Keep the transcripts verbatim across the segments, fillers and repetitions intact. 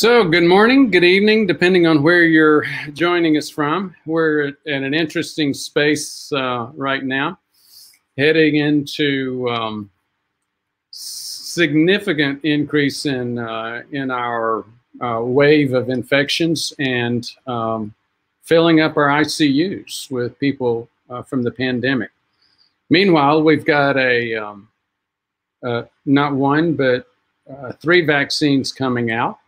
So good morning, good evening, depending on where you're joining us from. We're in an interesting space uh, right now, heading into um, significant increase in, uh, in our uh, wave of infections and um, filling up our I C Us with people uh, from the pandemic. Meanwhile, we've got a, um, uh, not one, but uh, three vaccines coming out.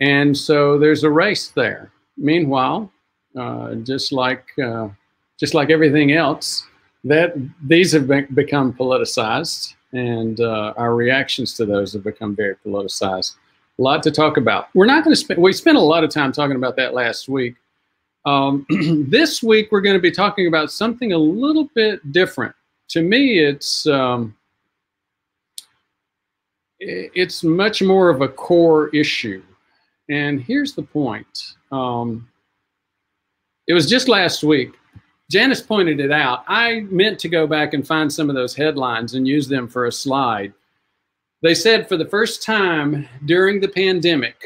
And so there's a race there. Meanwhile, uh, just like uh, just like everything else, that these have been, become politicized, and uh, our reactions to those have become very politicized. A lot to talk about. We're not going to spend. We spent a lot of time talking about that last week. Um, this week, we're going to be talking about something a little bit different. To me, it's um, it's much more of a core issue. And here's the point. Um, it was just last week. Janice pointed it out. I meant to go back and find some of those headlines and use them for a slide. They said for the first time during the pandemic,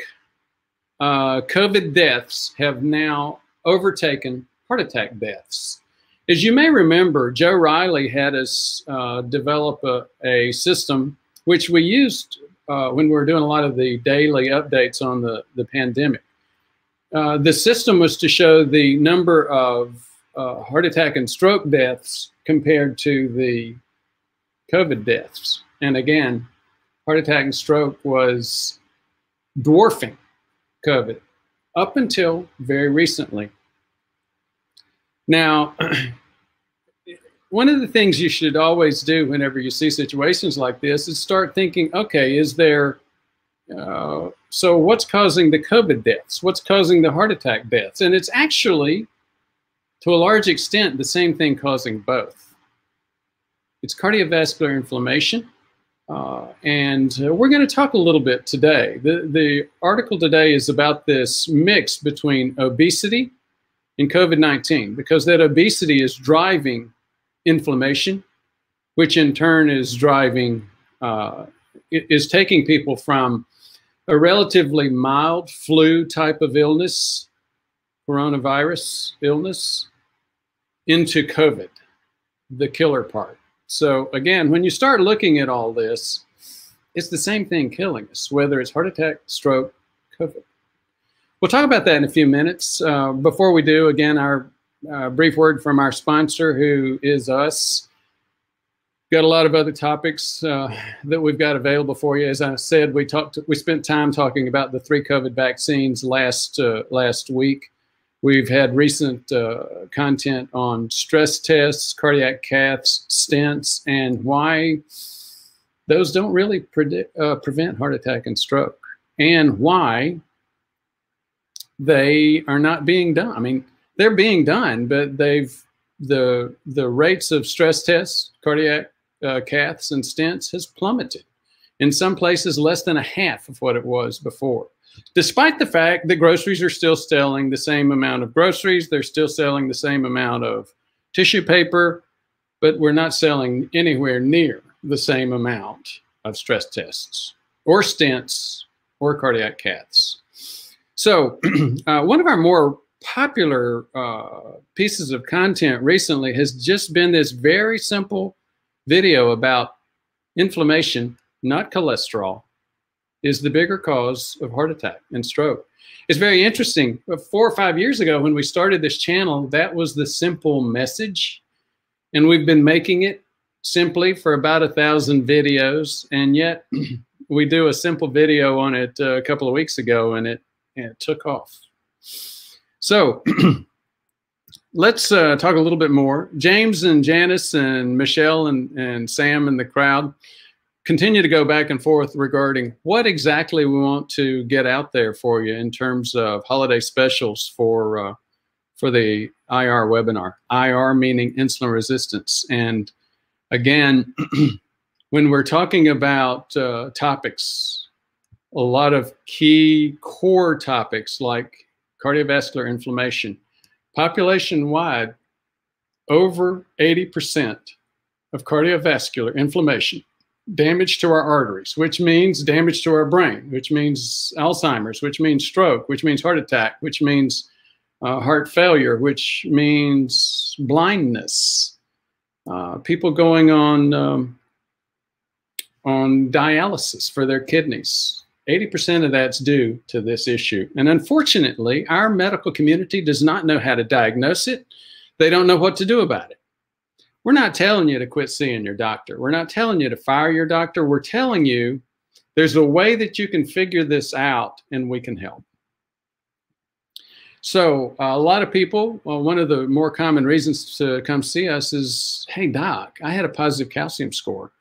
uh, COVID deaths have now overtaken heart attack deaths. As you may remember, Joe Riley had us uh, develop a, a system which we used Uh, when we were doing a lot of the daily updates on the, the pandemic. Uh, the system was to show the number of uh, heart attack and stroke deaths compared to the COVID deaths. And again, heart attack and stroke was dwarfing COVID up until very recently. Now, one of the things you should always do whenever you see situations like this is start thinking, okay, is there, uh, so what's causing the COVID deaths? What's causing the heart attack deaths? And it's actually, to a large extent, the same thing causing both. It's cardiovascular inflammation. Uh, and uh, we're going to talk a little bit today. The, the article today is about this mix between obesity and COVID nineteen, because that obesity is driving inflammation, which in turn is driving, uh, is taking people from a relatively mild flu type of illness, coronavirus illness, into COVID, the killer part. So again, when you start looking at all this, it's the same thing killing us, whether it's heart attack, stroke, COVID. We'll talk about that in a few minutes. Uh, before we do, again, our A uh, brief word from our sponsor, who is us. Got a lot of other topics uh, that we've got available for you. As I said, we talked, we spent time talking about the three COVID vaccines last uh, last week. We've had recent uh, content on stress tests, cardiac caths, stents, and why those don't really predict, uh, prevent heart attack and stroke, and why they are not being done. I mean. They're being done, but they've the the rates of stress tests, cardiac uh, caths, and stents has plummeted. In some places, less than a half of what it was before. Despite the fact that groceries are still selling the same amount of groceries, they're still selling the same amount of tissue paper, but we're not selling anywhere near the same amount of stress tests or stents or cardiac caths. So uh, one of our more popular uh, pieces of content recently has just been this very simple video about inflammation, not cholesterol, is the bigger cause of heart attack and stroke. It's very interesting. Four or five years ago when we started this channel, that was the simple message. And we've been making it simply for about a thousand videos. And yet we do a simple video on it uh, a couple of weeks ago and it, and it took off. So let's uh, talk a little bit more. James and Janice and Michelle and, and Sam and the crowd continue to go back and forth regarding what exactly we want to get out there for you in terms of holiday specials for, uh, for the I R webinar. I R meaning insulin resistance. And again, when we're talking about uh, topics, a lot of key core topics like cardiovascular inflammation, population-wide, over eighty percent of cardiovascular inflammation damage to our arteries, which means damage to our brain, which means Alzheimer's, which means stroke, which means heart attack, which means uh, heart failure, which means blindness. Uh, people going on um, on dialysis for their kidneys. eighty percent of that's due to this issue. And unfortunately, our medical community does not know how to diagnose it. They don't know what to do about it. We're not telling you to quit seeing your doctor. We're not telling you to fire your doctor. We're telling you there's a way that you can figure this out and we can help. So uh, a lot of people, well, one of the more common reasons to come see us is, hey, doc, I had a positive calcium score.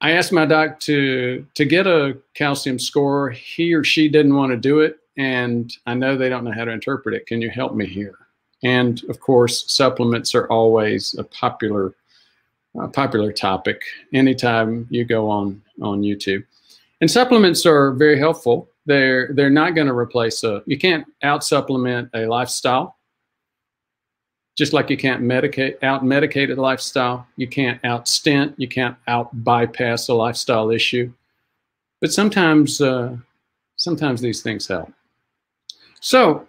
I asked my doc to, to get a calcium score. He or she didn't want to do it, and I know they don't know how to interpret it. Can you help me here? And, of course, supplements are always a popular uh, popular topic anytime you go on, on YouTube. And supplements are very helpful. They're, they're not going to replace a – you can't out-supplement a lifestyle. Just like you can't medicate, out-medicate a lifestyle, you can't out-stint, you can't out-bypass a lifestyle issue. But sometimes, uh, sometimes these things help. So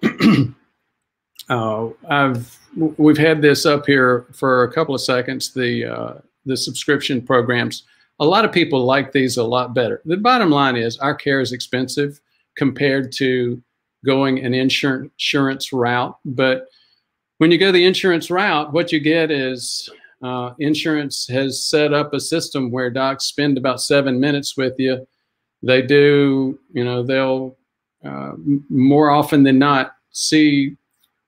uh, I've, we've had this up here for a couple of seconds, the, uh, the subscription programs. A lot of people like these a lot better. The bottom line is our care is expensive compared to going an insurance insurance route, but when you go the insurance route, what you get is uh, insurance has set up a system where docs spend about seven minutes with you. They do, you know, they'll uh, more often than not see,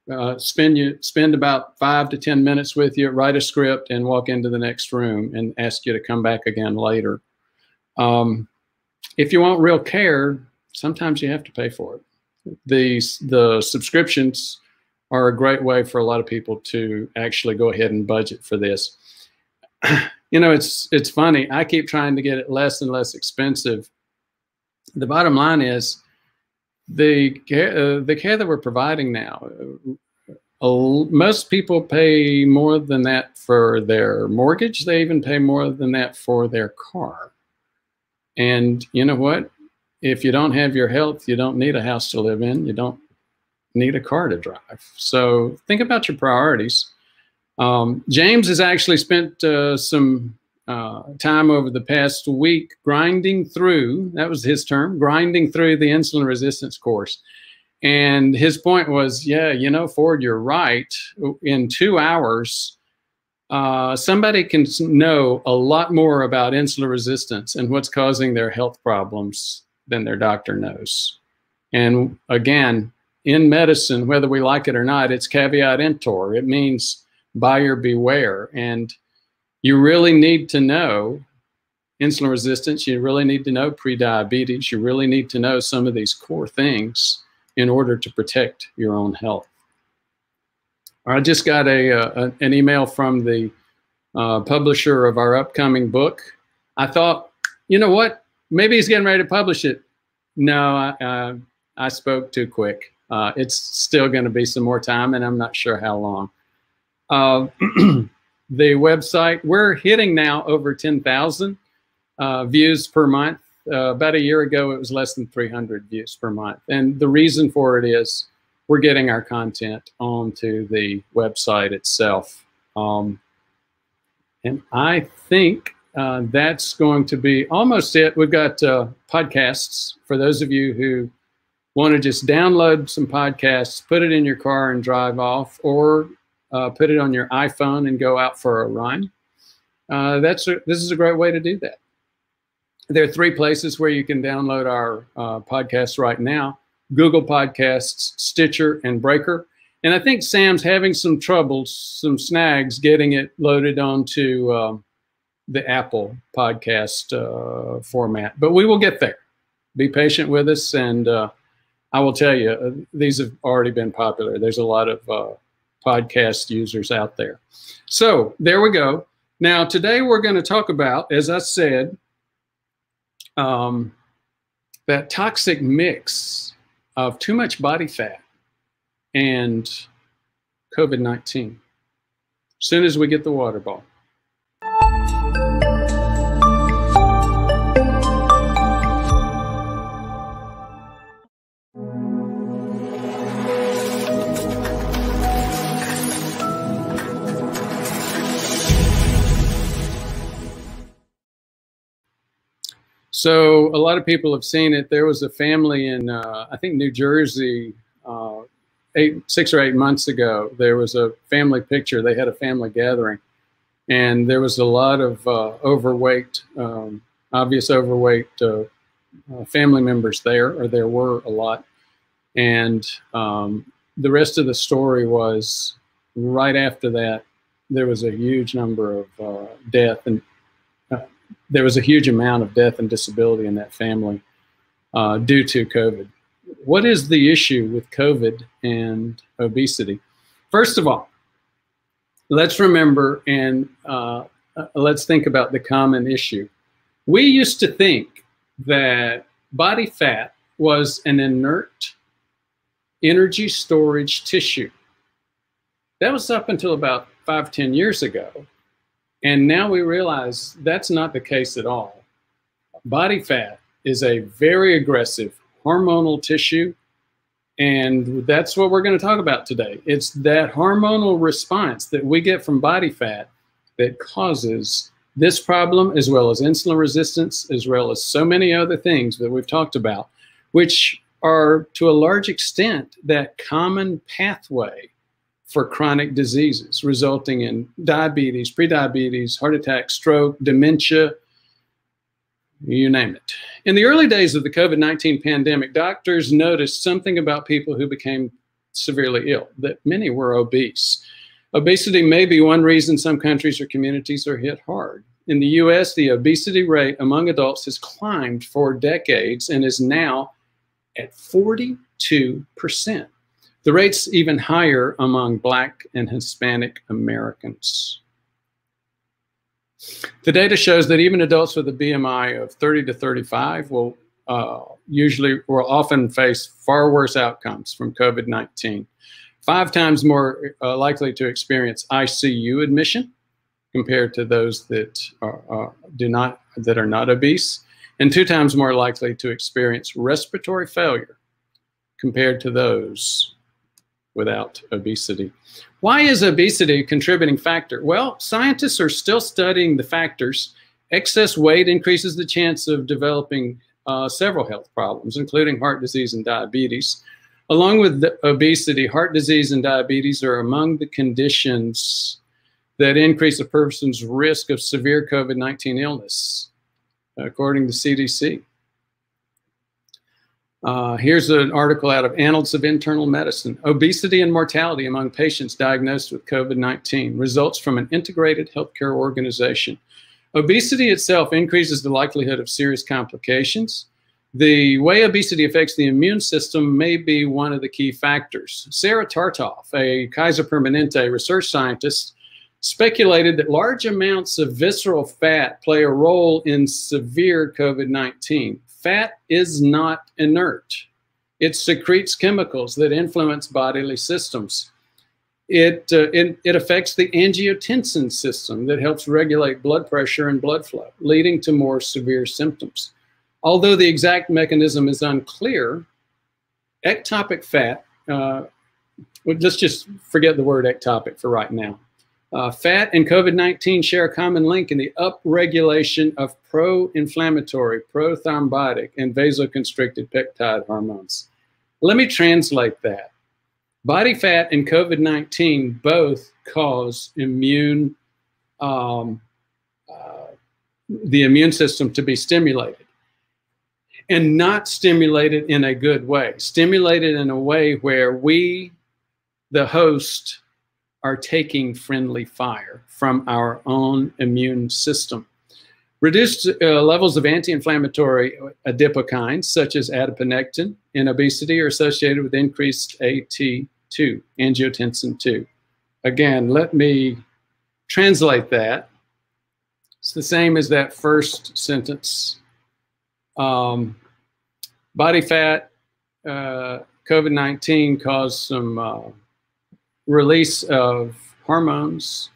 uh, spend you spend about five to ten minutes with you, write a script, and walk into the next room and ask you to come back again later. Um, if you want real care, sometimes you have to pay for it. These the subscriptions are a great way for a lot of people to actually go ahead and budget for this. You know, it's it's funny. I keep trying to get it less and less expensive. The bottom line is the care, uh, the care that we're providing now, uh, most people pay more than that for their mortgage. They even pay more than that for their car. And you know what? If you don't have your health, you don't need a house to live in. You don't need a car to drive. So think about your priorities. Um, James has actually spent uh, some uh, time over the past week grinding through, that was his term, grinding through the insulin resistance course. And his point was, yeah, you know, Ford, you're right. In two hours, uh, somebody can know a lot more about insulin resistance and what's causing their health problems than their doctor knows. And again, in medicine, whether we like it or not, it's caveat emptor. It means buyer beware. And you really need to know insulin resistance. You really need to know prediabetes. You really need to know some of these core things in order to protect your own health. I just got a, a an email from the uh, publisher of our upcoming book. I thought, you know what? Maybe he's getting ready to publish it. No, I, uh, I spoke too quick. Uh, it's still going to be some more time, and I'm not sure how long. Uh, the website, we're hitting now over ten thousand uh, views per month. Uh, about a year ago, it was less than three hundred views per month. And the reason for it is we're getting our content onto the website itself. Um, and I think uh, that's going to be almost it. We've got uh, podcasts for those of you who want to just download some podcasts, put it in your car and drive off, or uh, put it on your iPhone and go out for a run. Uh, that's a, this is a great way to do that. There are three places where you can download our uh, podcasts right now: Google Podcasts, Stitcher, and Breaker. And I think Sam's having some troubles, some snags getting it loaded onto uh, the Apple Podcast uh, format. But we will get there. Be patient with us, and uh, I will tell you, uh, these have already been popular. There's a lot of uh, podcast users out there. So there we go. Now, today we're going to talk about, as I said, um, that toxic mix of too much body fat and COVID nineteen. As soon as we get the water ball. So a lot of people have seen it. There was a family in, uh, I think, New Jersey, uh, eight, six or eight months ago. There was a family picture. They had a family gathering. And there was a lot of uh, overweight, um, obvious overweight uh, uh, family members there, or there were a lot. And um, the rest of the story was right after that, there was a huge number of uh, death, and uh, there was a huge amount of death and disability in that family uh, due to COVID. What is the issue with COVID and obesity? First of all, let's remember and uh, let's think about the common issue. We used to think that body fat was an inert energy storage tissue. That was up until about five, ten years ago. And now we realize that's not the case at all. Body fat is a very aggressive hormonal tissue. And that's what we're going to talk about today. It's that hormonal response that we get from body fat that causes this problem, as well as insulin resistance, as well as so many other things that we've talked about, which are to a large extent that common pathway for chronic diseases, resulting in diabetes, prediabetes, heart attack, stroke, dementia, you name it. In the early days of the COVID nineteen pandemic, doctors noticed something about people who became severely ill, that many were obese. Obesity may be one reason some countries or communities are hit hard. In the U S, the obesity rate among adults has climbed for decades and is now at forty-two percent. The rate's even higher among Black and Hispanic Americans. The data shows that even adults with a B M I of thirty to thirty-five will uh, usually or often face far worse outcomes from COVID nineteen. Five times more uh, likely to experience I C U admission compared to those that are, uh, do not that are not obese, and two times more likely to experience respiratory failure compared to those without obesity. Why is obesity a contributing factor? Well, scientists are still studying the factors. Excess weight increases the chance of developing uh, several health problems, including heart disease and diabetes. Along with the obesity, heart disease and diabetes are among the conditions that increase a person's risk of severe COVID nineteen illness, according to C D C. Uh, here's an article out of Annals of Internal Medicine. Obesity and mortality among patients diagnosed with COVID nineteen. Results from an integrated healthcare organization. Obesity itself increases the likelihood of serious complications. The way obesity affects the immune system may be one of the key factors. Sarah Tartoff, a Kaiser Permanente research scientist, speculated that large amounts of visceral fat play a role in severe COVID nineteen. Fat is not inert. It secretes chemicals that influence bodily systems. It, uh, it, it affects the angiotensin system that helps regulate blood pressure and blood flow, leading to more severe symptoms. Although the exact mechanism is unclear, ectopic fat, uh, let's just forget the word ectopic for right now. Uh, fat and COVID nineteen share a common link in the upregulation of pro-inflammatory, prothrombotic, and vasoconstricted peptide hormones. Let me translate that. Body fat and COVID nineteen both cause immune, um, uh, the immune system to be stimulated, and not stimulated in a good way. Stimulated in a way where we, the host, are taking friendly fire from our own immune system. Reduced uh, levels of anti-inflammatory adipokines, such as adiponectin, in obesity are associated with increased A T two, angiotensin two. Again, let me translate that. It's the same as that first sentence. Um, body fat, uh, COVID nineteen caused some uh, release of hormones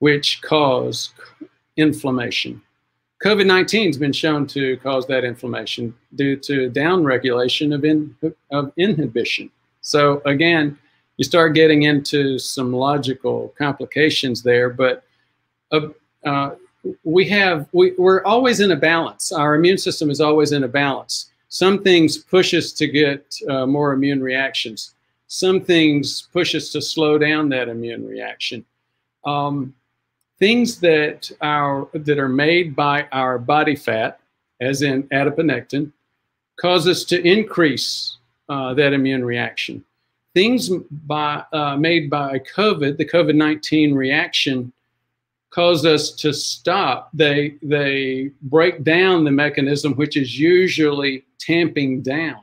which cause inflammation. COVID nineteen has been shown to cause that inflammation due to downregulation of, in, of inhibition. So again, you start getting into some logical complications there, but uh, uh, we have, we, we're always in a balance. Our immune system is always in a balance. Some things push us to get uh, more immune reactions. Some things push us to slow down that immune reaction. Um, things that are, that are made by our body fat, as in adiponectin, cause us to increase uh, that immune reaction. Things by, uh, made by COVID, the COVID nineteen reaction, cause us to stop. They, they break down the mechanism, which is usually tamping down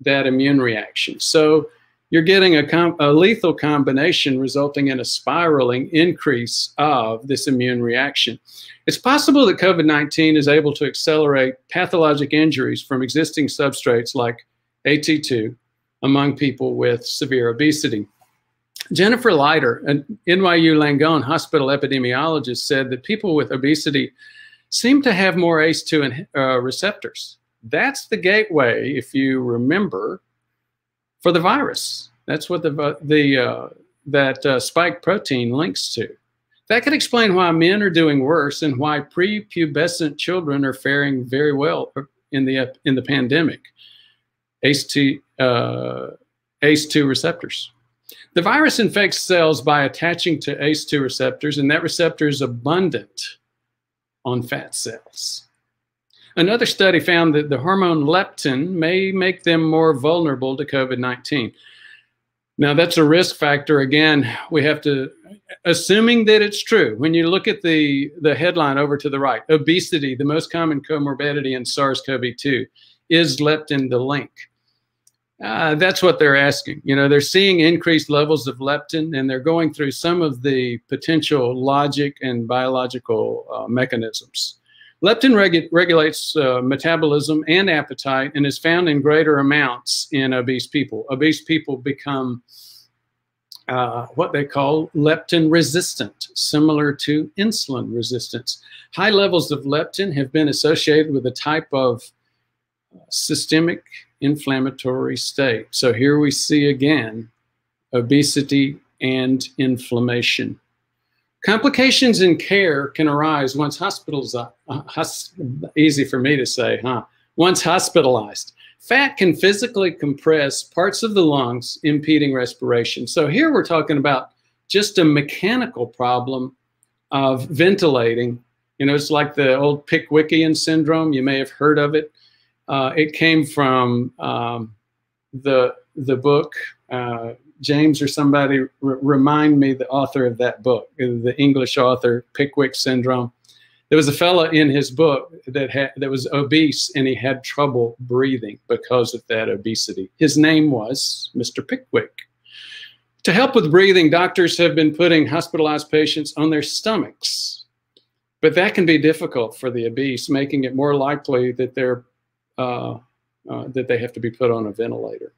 that immune reaction. So you're getting a, com a lethal combination resulting in a spiraling increase of this immune reaction. It's possible that COVID nineteen is able to accelerate pathologic injuries from existing substrates like A T two among people with severe obesity. Jennifer Leiter, an N Y U Langone hospital epidemiologist, said that people with obesity seem to have more A C E two uh, receptors. That's the gateway, if you remember, for the virus. That's what the, the uh, that uh, spike protein links to. That could explain why men are doing worse and why prepubescent children are faring very well in the, in the pandemic. A C E two receptors. The virus infects cells by attaching to A C E two receptors, and that receptor is abundant on fat cells. Another study found that the hormone leptin may make them more vulnerable to COVID nineteen. Now, that's a risk factor. Again, we have to, assuming that it's true, when you look at the, the headline over to the right, obesity, the most common comorbidity in SARS CoV two, is leptin the link? Uh, that's what they're asking. You know, they're seeing increased levels of leptin, and they're going through some of the potential logic and biological uh, mechanisms. Leptin regu regulates uh, metabolism and appetite, and is found in greater amounts in obese people. Obese people become uh, what they call leptin resistant, similar to insulin resistance. High levels of leptin have been associated with a type of systemic inflammatory state. So here we see again obesity and inflammation. Complications in care can arise once hospitals uh, hus easy for me to say, huh? Once hospitalized. Fat can physically compress parts of the lungs, impeding respiration. So here we're talking about just a mechanical problem of ventilating. You know, it's like the old Pickwickian syndrome. You may have heard of it. Uh, it came from um, the the book, uh, James or somebody r remind me the author of that book, the English author, Pickwick Syndrome. There was a fella in his book that, ha that was obese, and he had trouble breathing because of that obesity. His name was Mister Pickwick. To help with breathing, doctors have been putting hospitalized patients on their stomachs, but that can be difficult for the obese, making it more likely that they're Uh, uh, that they have to be put on a ventilator.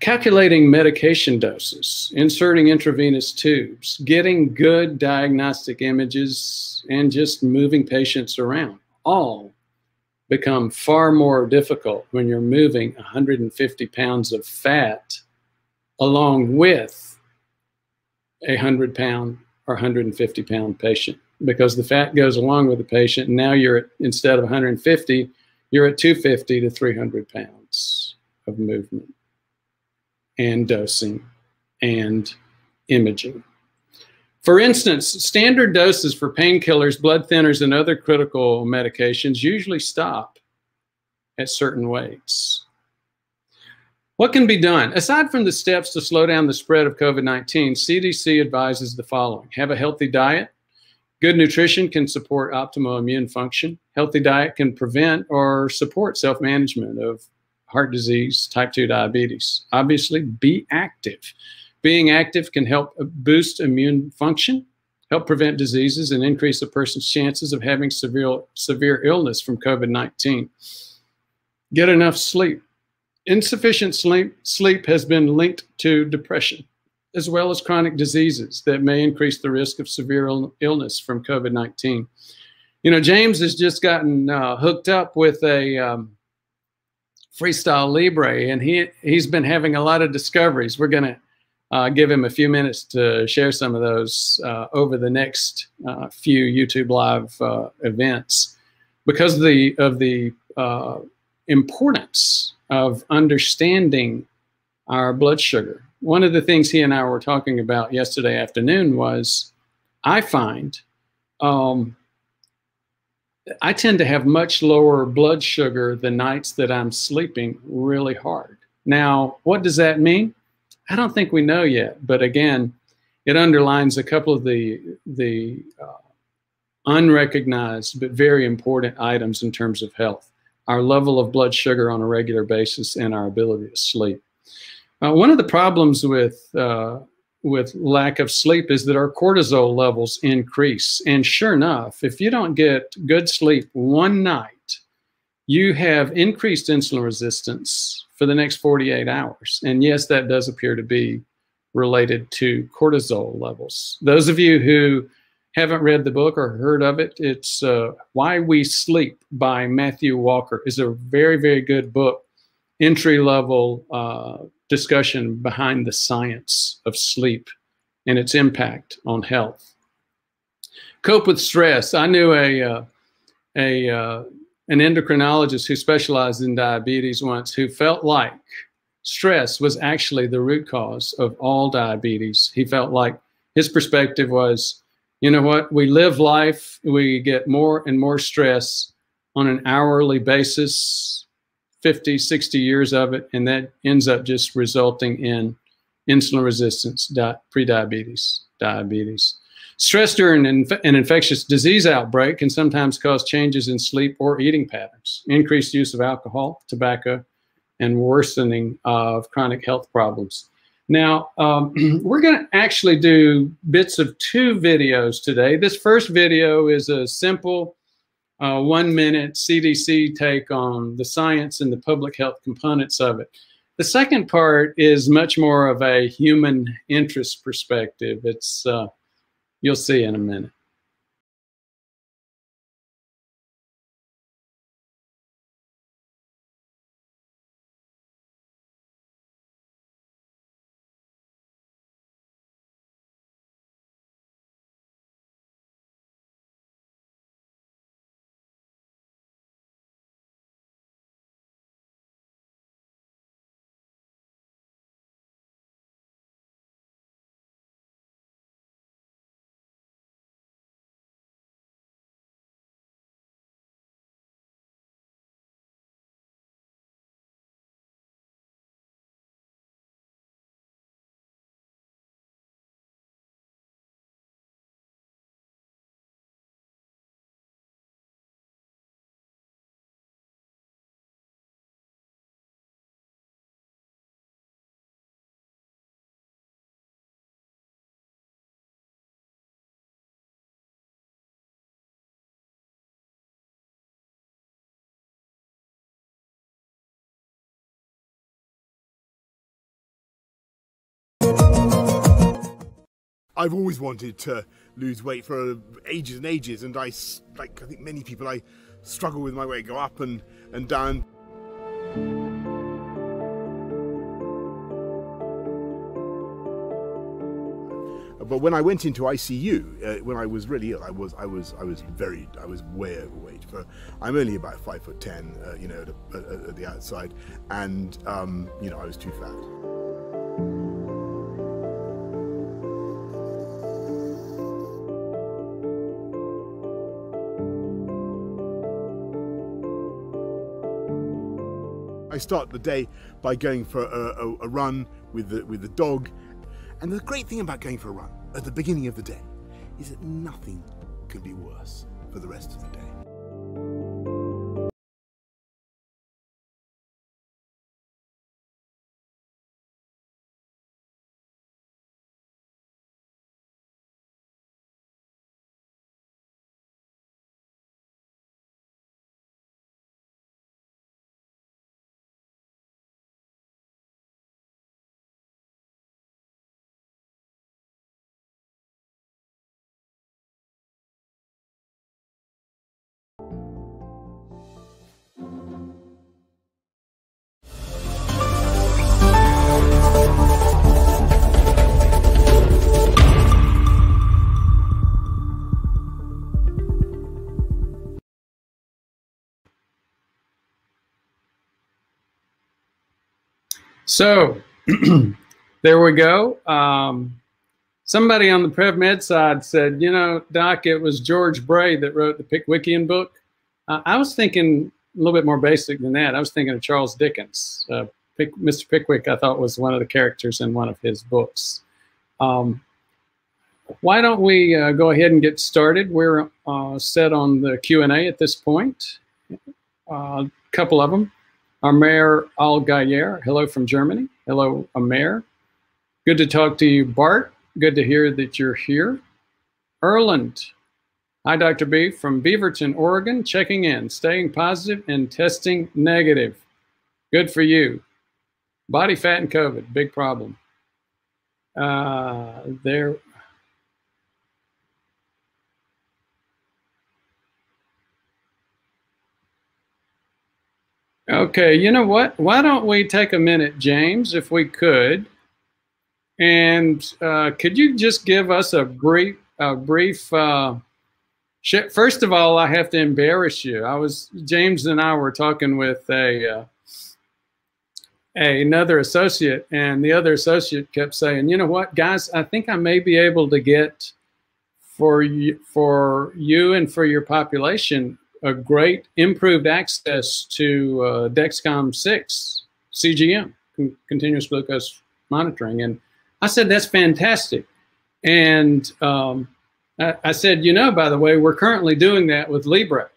Calculating medication doses, inserting intravenous tubes, getting good diagnostic images, and just moving patients around all become far more difficult when you're moving one hundred fifty pounds of fat along with a one hundred pound or one hundred fifty pound patient, because the fat goes along with the patient. And now you're at, instead of one hundred fifty, you're at two hundred fifty to three hundred pounds of movement and dosing and imaging. For instance, standard doses for painkillers, blood thinners, and other critical medications usually stop at certain weights. What can be done? Aside from the steps to slow down the spread of COVID nineteen, C D C advises the following. Have a healthy diet. Good nutrition can support optimal immune function. Healthy diet can prevent or support self-management of heart disease, type two diabetes. Obviously, be active. Being active can help boost immune function, help prevent diseases, and increase a person's chances of having severe, severe illness from COVID nineteen. Get enough sleep. Insufficient sleep, sleep has been linked to depression, as well as chronic diseases that may increase the risk of severe Ill illness from COVID nineteen. You know, James has just gotten uh, hooked up with a um, Freestyle Libre, and he, he's been having a lot of discoveries. We're going to uh, give him a few minutes to share some of those uh, over the next uh, few YouTube Live uh, events, because of the, of the uh, importance of understanding our blood sugar. One of the things he and I were talking about yesterday afternoon was, I find um, I tend to have much lower blood sugar the nights that I'm sleeping really hard. Now, what does that mean? I don't think we know yet, but again, it underlines a couple of the, the uh, unrecognized but very important items in terms of health, our level of blood sugar on a regular basis and our ability to sleep. Uh, one of the problems with, uh, with lack of sleep is that our cortisol levels increase. And sure enough, if you don't get good sleep one night, you have increased insulin resistance for the next forty-eight hours. And yes, that does appear to be related to cortisol levels. Those of you who haven't read the book or heard of it, it's uh, Why We Sleep by Matthew Walker. It's a very, very good book, entry-level uh, discussion behind the science of sleep and its impact on health. Cope with stress. I knew a, uh, a, uh, an endocrinologist who specialized in diabetes once, who felt like stress was actually the root cause of all diabetes. He felt like his perspective was, you know what, we live life, we get more and more stress on an hourly basis, fifty, sixty years of it, and that ends up just resulting in insulin resistance, di prediabetes, diabetes. Stress during inf an infectious disease outbreak can sometimes cause changes in sleep or eating patterns, increased use of alcohol, tobacco, and worsening of chronic health problems. Now, um, we're going to actually do bits of two videos today. This first video is a simple Uh, one-minute C D C take on the science and the public health components of it. The second part is much more of a human interest perspective. It's uh, you'll see in a minute. I've always wanted to lose weight for ages and ages, and I, like I think many people, I struggle with my weight, go up and, and down. But when I went into I C U, uh, when I was really ill, I was, I was, I was very, I was way overweight. For, I'm only about five foot ten, uh, you know, at, at, at the outside, and um, you know, I was too fat. I start the day by going for a, a, a run with the, with the dog. And the great thing about going for a run at the beginning of the day is that nothing can be worse for the rest of the day. So there we go. Um, somebody on the PrevMed side said, you know, Doc, it was George Bray that wrote the Pickwickian book. Uh, I was thinking a little bit more basic than that. I was thinking of Charles Dickens. Uh, Pick, Mister Pickwick, I thought, was one of the characters in one of his books. Um, why don't we uh, go ahead and get started? We're uh, set on the Q and A at this point. A uh, couple of them. Amer Al-Gayer, hello from Germany. Hello, Amer. Good to talk to you, Bart. Good to hear that you're here. Erland, hi, Doctor B, from Beaverton, Oregon, checking in, staying positive and testing negative. Good for you. Body fat and COVID, big problem. Uh, there. Okay, you know what? Why don't we take a minute, James, if we could, and uh, could you just give us a brief, a brief. Uh, first of all, I have to embarrass you. I was James and I were talking with a, uh, a another associate, and the other associate kept saying, "You know what, guys? I think I may be able to get for you, for you, and for your population." A great improved access to uh, Dexcom six, C G M, con continuous glucose monitoring. And I said, that's fantastic. And um, I, I said, you know, by the way, we're currently doing that with Libre.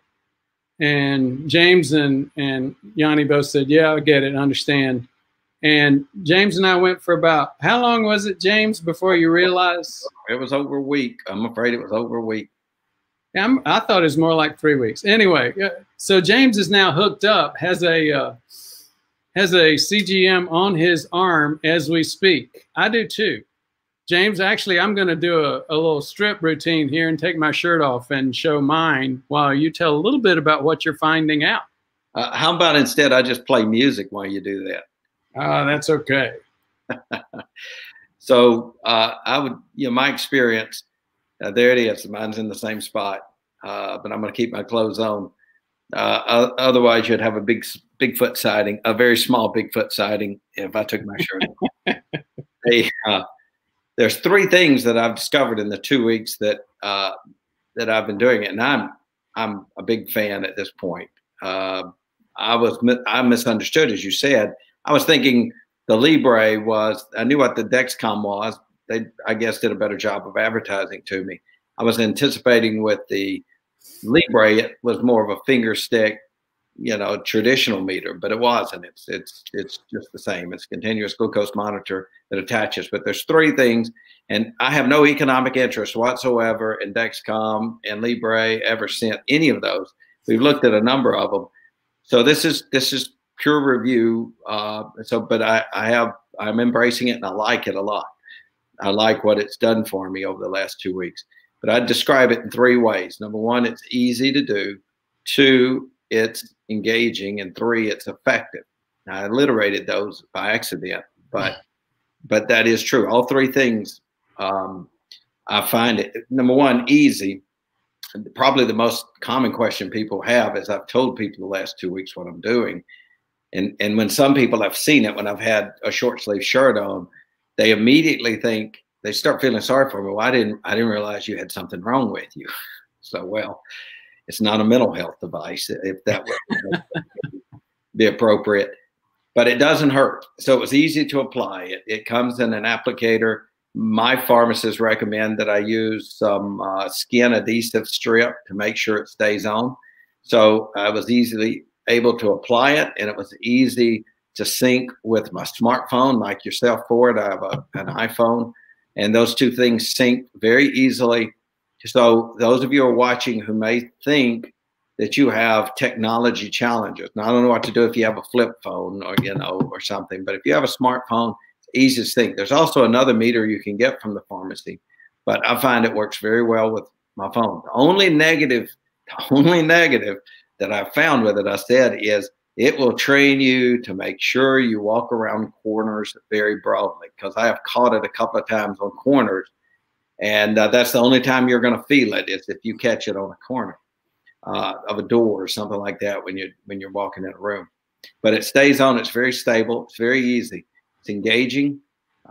And James and, and Yanni both said, yeah, I get it, understand. And James and I went for about, how long was it, James, before you realized? It was over a week. I'm afraid it was over a week. I'm, I thought it was more like three weeks. Anyway, so James is now hooked up, has a uh, has a C G M on his arm as we speak. I do too. James, actually, I'm going to do a, a little strip routine here and take my shirt off and show mine while you tell a little bit about what you're finding out. Uh, how about instead I just play music while you do that? Uh, that's okay. So uh, I would, you know, my experience. Uh, there it is. Mine's in the same spot, uh, but I'm going to keep my clothes on. Uh, otherwise, you'd have a big Bigfoot sighting, a very small Bigfoot sighting if I took my shirt off. Hey, uh, there's three things that I've discovered in the two weeks that uh, that I've been doing it, and I'm I'm a big fan at this point. Uh, I was I misunderstood, as you said. I was thinking the Libre was. I knew what the Dexcom was. They, I guess, did a better job of advertising to me. I was anticipating with the Libre, it was more of a finger stick, you know, traditional meter, but it wasn't. It's it's it's just the same. It's a continuous glucose monitor that attaches. But there's three things, and I have no economic interest whatsoever in Dexcom and Libre ever since any of those. We've looked at a number of them. So this is this is pure review. Uh, so, but I I have I'm embracing it and I like it a lot. I like what it's done for me over the last two weeks. But I describe it in three ways. Number one, it's easy to do. Two, it's engaging. And three, it's effective. Now, I alliterated those by accident, but but that is true. All three things, um, I find it. Number one, easy. Probably the most common question people have is I've told people the last two weeks what I'm doing. And, and when some people have seen it, when I've had a short sleeve shirt on, they immediately think, they start feeling sorry for me. Well, I didn't, I didn't realize you had something wrong with you. So, well, it's not a mental health device, if that would be appropriate, but it doesn't hurt. So it was easy to apply. It, it comes in an applicator. My pharmacists recommend that I use some uh, skin adhesive strip to make sure it stays on. So I was easily able to apply it, and it was easy to sync with my smartphone, like yourself, Ford. I have a, an iPhone, and those two things sync very easily. So those of you who are watching who may think that you have technology challenges, now, I don't know what to do if you have a flip phone or, you know, or something, but if you have a smartphone, it's easy to sync. There's also another meter you can get from the pharmacy, but I find it works very well with my phone. The only negative, the only negative that I found with it, I said, is it will train you to make sure you walk around corners very broadly, because I have caught it a couple of times on corners, and uh, that's the only time you're going to feel it is if you catch it on a corner uh, of a door or something like that when you when you're walking in a room. But it stays on. It's very stable. It's very easy. It's engaging.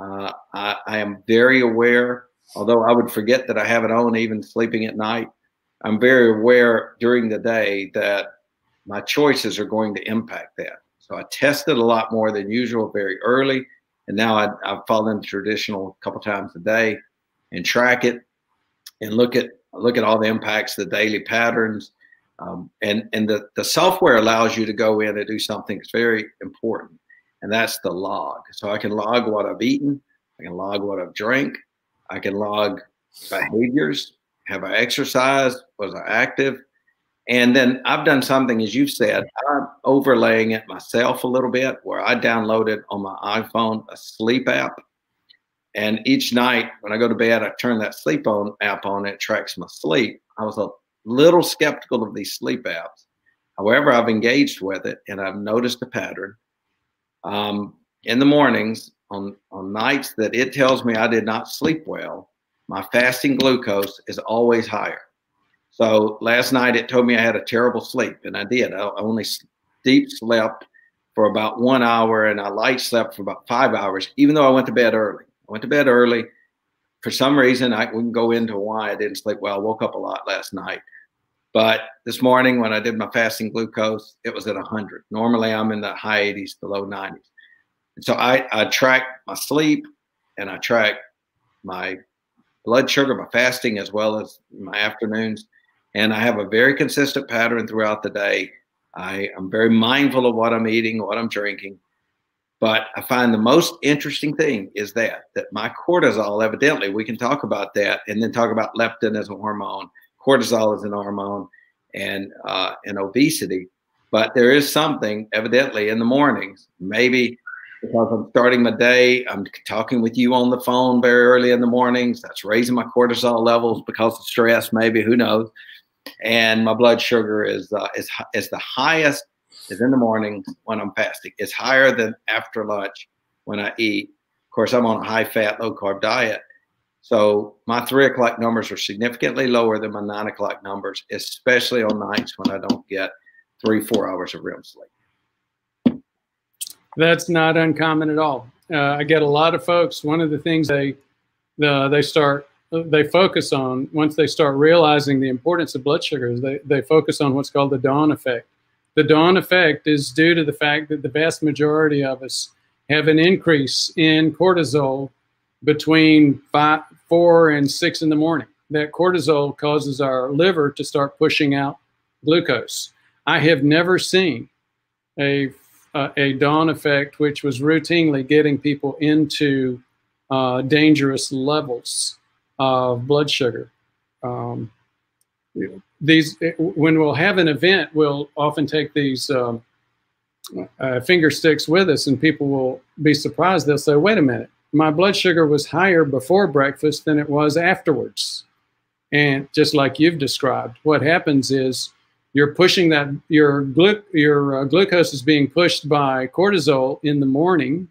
Uh, I, I am very aware, although I would forget that I have it on even sleeping at night. I'm very aware during the day that my choices are going to impact that. So I tested a lot more than usual very early. And now I, I've fallen into traditional a couple times a day and track it and look at look at all the impacts, the daily patterns. Um, and and the, the software allows you to go in and do something that's very important. And that's the log. So I can log what I've eaten. I can log what I've drank. I can log behaviors. Have I exercised? Was I active? And then I've done something, as you've said, I'm overlaying it myself a little bit, where I downloaded on my iPhone a sleep app. And each night when I go to bed, I turn that sleep on app on, it tracks my sleep. I was a little skeptical of these sleep apps. However, I've engaged with it and I've noticed a pattern. Um, in the mornings, on, on nights that it tells me I did not sleep well, my fasting glucose is always higher. So last night it told me I had a terrible sleep, and I did. I only deep slept for about one hour and I light slept for about five hours, even though I went to bed early. I went to bed early. For some reason, I wouldn't go into why I didn't sleep well. I woke up a lot last night. But this morning when I did my fasting glucose, it was at one hundred. Normally I'm in the high eighties to low nineties. And so I, I track my sleep and I track my blood sugar, my fasting, as well as my afternoons. And I have a very consistent pattern throughout the day. I am very mindful of what I'm eating, what I'm drinking. But I find the most interesting thing is that, that my cortisol, evidently, we can talk about that and then talk about leptin as a hormone. Cortisol is an hormone, and uh, and obesity. But there is something, evidently, in the mornings, maybe because I'm starting my day, I'm talking with you on the phone very early in the mornings. That's raising my cortisol levels because of stress, maybe, who knows. And my blood sugar is uh, is, is the highest is in the morning when I'm fasting. It's higher than after lunch when I eat. Of course, I'm on a high-fat, low-carb diet. So my three o'clock numbers are significantly lower than my nine o'clock numbers, especially on nights when I don't get three, four hours of R E M sleep. That's not uncommon at all. Uh, I get a lot of folks. One of the things they uh, they start they focus on once they start realizing the importance of blood sugar is they they focus on what's called the dawn effect. The dawn effect is due to the fact that the vast majority of us have an increase in cortisol between five, four and six in the morning. That cortisol causes our liver to start pushing out glucose. I have never seen a, uh, a dawn effect, which was routinely getting people into uh, dangerous levels of blood sugar. Um, these, when we'll have an event, we'll often take these um, uh, finger sticks with us, and people will be surprised. They'll say, wait a minute. My blood sugar was higher before breakfast than it was afterwards. And just like you've described, what happens is you're pushing that, your, glu your uh, glucose is being pushed by cortisol in the morning.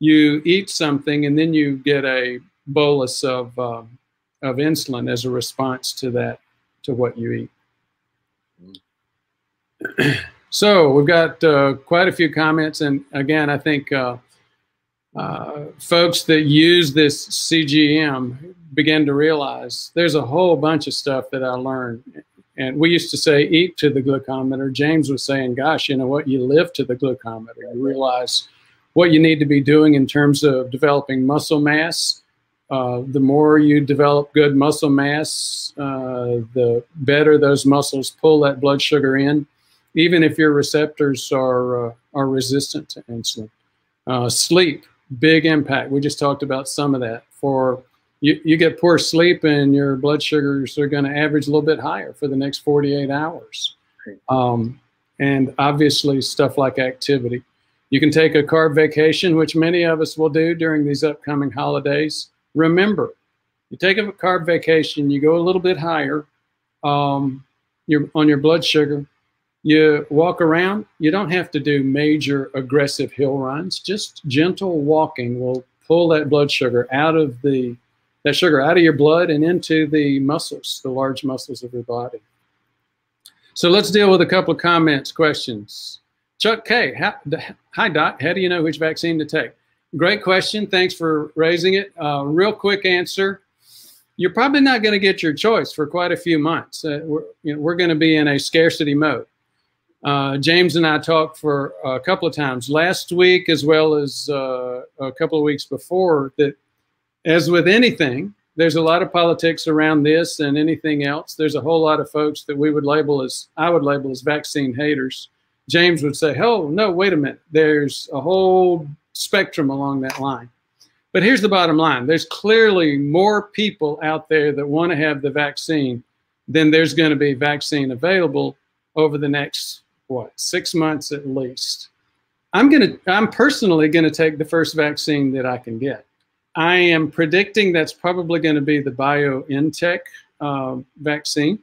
You eat something and then you get a bolus of, uh, of insulin as a response to that, to what you eat. So we've got uh, quite a few comments. And again, I think, uh, Uh, folks that use this C G M begin to realize there's a whole bunch of stuff that I learned. And we used to say, eat to the glucometer. James was saying, gosh, you know what? You live to the glucometer. You realize what you need to be doing in terms of developing muscle mass. Uh, the more you develop good muscle mass, uh, the better those muscles pull that blood sugar in, even if your receptors are, uh, are resistant to insulin. Uh, sleep, big impact. We just talked about some of that. For you, you get poor sleep and your blood sugars are going to average a little bit higher for the next forty-eight hours. Um, and obviously stuff like activity. You can take a carb vacation, which many of us will do during these upcoming holidays. Remember, you take a carb vacation, you go a little bit higher um, your, on your blood sugar. You walk around. You don't have to do major aggressive hill runs. Just gentle walking will pull that blood sugar out of the, that sugar out of your blood and into the muscles, the large muscles of your body. So let's deal with a couple of comments, questions. Chuck K, how, hi Doc, how do you know which vaccine to take? Great question. Thanks for raising it. Uh, real quick answer. You're probably not going to get your choice for quite a few months. Uh, we're you know, we're going to be in a scarcity mode. Uh, James and I talked for a couple of times last week, as well as uh, a couple of weeks before, that as with anything, there's a lot of politics around this and anything else. There's a whole lot of folks that we would label as, I would label as vaccine haters. James would say, oh, no, wait a minute. There's a whole spectrum along that line. But here's the bottom line. There's clearly more people out there that want to have the vaccine than there's going to be vaccine available over the next, what, six months at least. I'm going to, I'm personally going to take the first vaccine that I can get. I am predicting that's probably going to be the BioNTech uh, vaccine.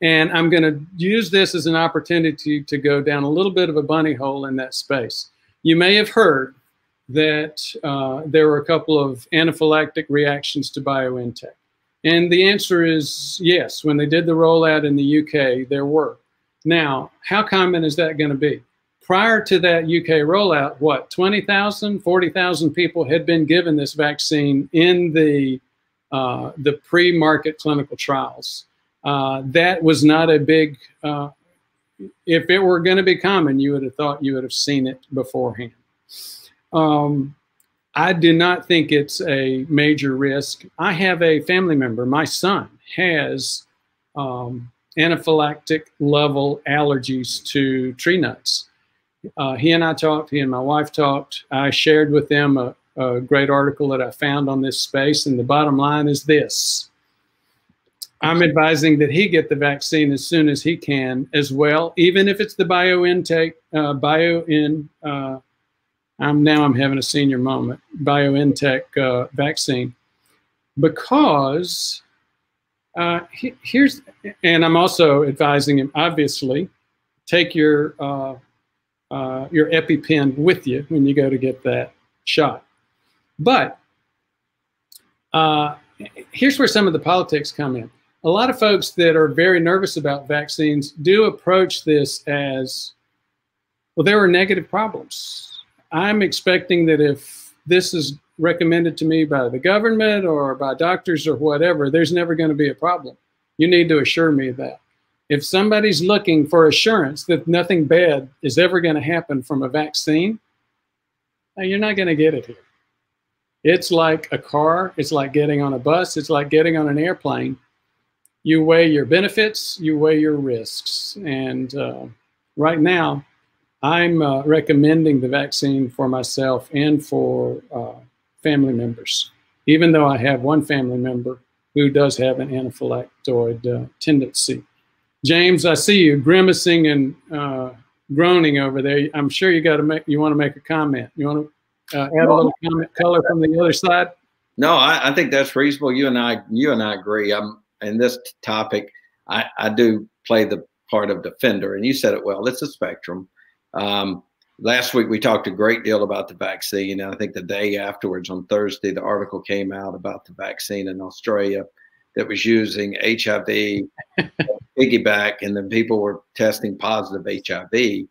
And I'm going to use this as an opportunity to, to go down a little bit of a bunny hole in that space. You may have heard that uh, there were a couple of anaphylactic reactions to BioNTech. And the answer is yes. When they did the rollout in the U K, there were. Now, how common is that going to be? Prior to that U K rollout, what, twenty thousand, forty thousand people had been given this vaccine in the, uh, the pre-market clinical trials. Uh, that was not a big, uh, if it were going to be common, you would have thought you would have seen it beforehand. Um, I do not think it's a major risk. I have a family member, my son, has um, anaphylactic level allergies to tree nuts. Uh, he and I talked, he and my wife talked. I shared with them a, a great article that I found on this space. And the bottom line is this. I'm advising that he get the vaccine as soon as he can as well, even if it's the BioNTech, uh, BioN, uh, I'm now I'm having a senior moment, BioNTech uh, vaccine. Because uh, he, here's, and I'm also advising him, obviously, take your, uh, Uh, your EpiPen with you when you go to get that shot. But uh, here's where some of the politics come in. A lot of folks that are very nervous about vaccines do approach this as, well, there are negative problems. I'm expecting that if this is recommended to me by the government or by doctors or whatever, there's never going to be a problem. You need to assure me of that. If somebody's looking for assurance that nothing bad is ever going to happen from a vaccine, you're not going to get it here. It's like a car. It's like getting on a bus. It's like getting on an airplane. You weigh your benefits. You weigh your risks. And uh, right now, I'm uh, recommending the vaccine for myself and for uh, family members, even though I have one family member who does have an anaphylactoid uh, tendency. James, I see you grimacing and uh, groaning over there. I'm sure you got to make. You want to make a comment. You want to uh, add a little comment color from the other side. No, I, I think that's reasonable. You and I, you and I agree. I'm in this topic. I, I do play the part of defender, and you said it well. It's a spectrum. Um, last week we talked a great deal about the vaccine, and I think the day afterwards on Thursday, the article came out about the vaccine in Australia that was using H I V. Piggyback, and then people were testing positive H I V.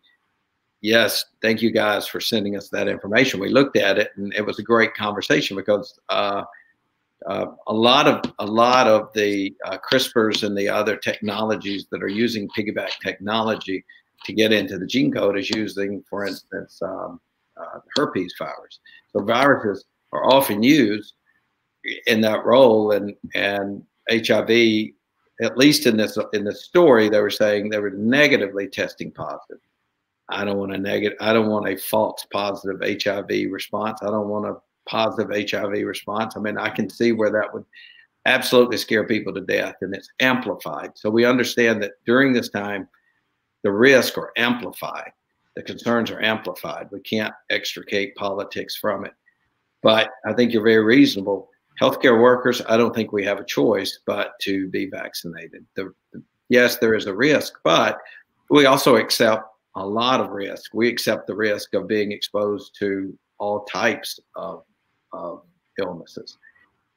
Yes, thank you guys for sending us that information. We looked at it, and it was a great conversation because uh, uh, a lot of a lot of the uh, CRISPRs and the other technologies that are using piggyback technology to get into the gene code is using, for instance, um, uh, herpes virus. So viruses are often used in that role, and and H I V. At least in this in the story, they were saying they were negatively testing positive. I don't want a negative. I don't want a false positive H I V response. I don't want a positive H I V response. I mean, I can see where that would absolutely scare people to death, and it's amplified. So we understand that during this time, the risks are amplified. The concerns are amplified. We can't extricate politics from it. But I think you're very reasonable. Healthcare workers, I don't think we have a choice but to be vaccinated. The, yes, there is a risk, but we also accept a lot of risk. We accept the risk of being exposed to all types of, of illnesses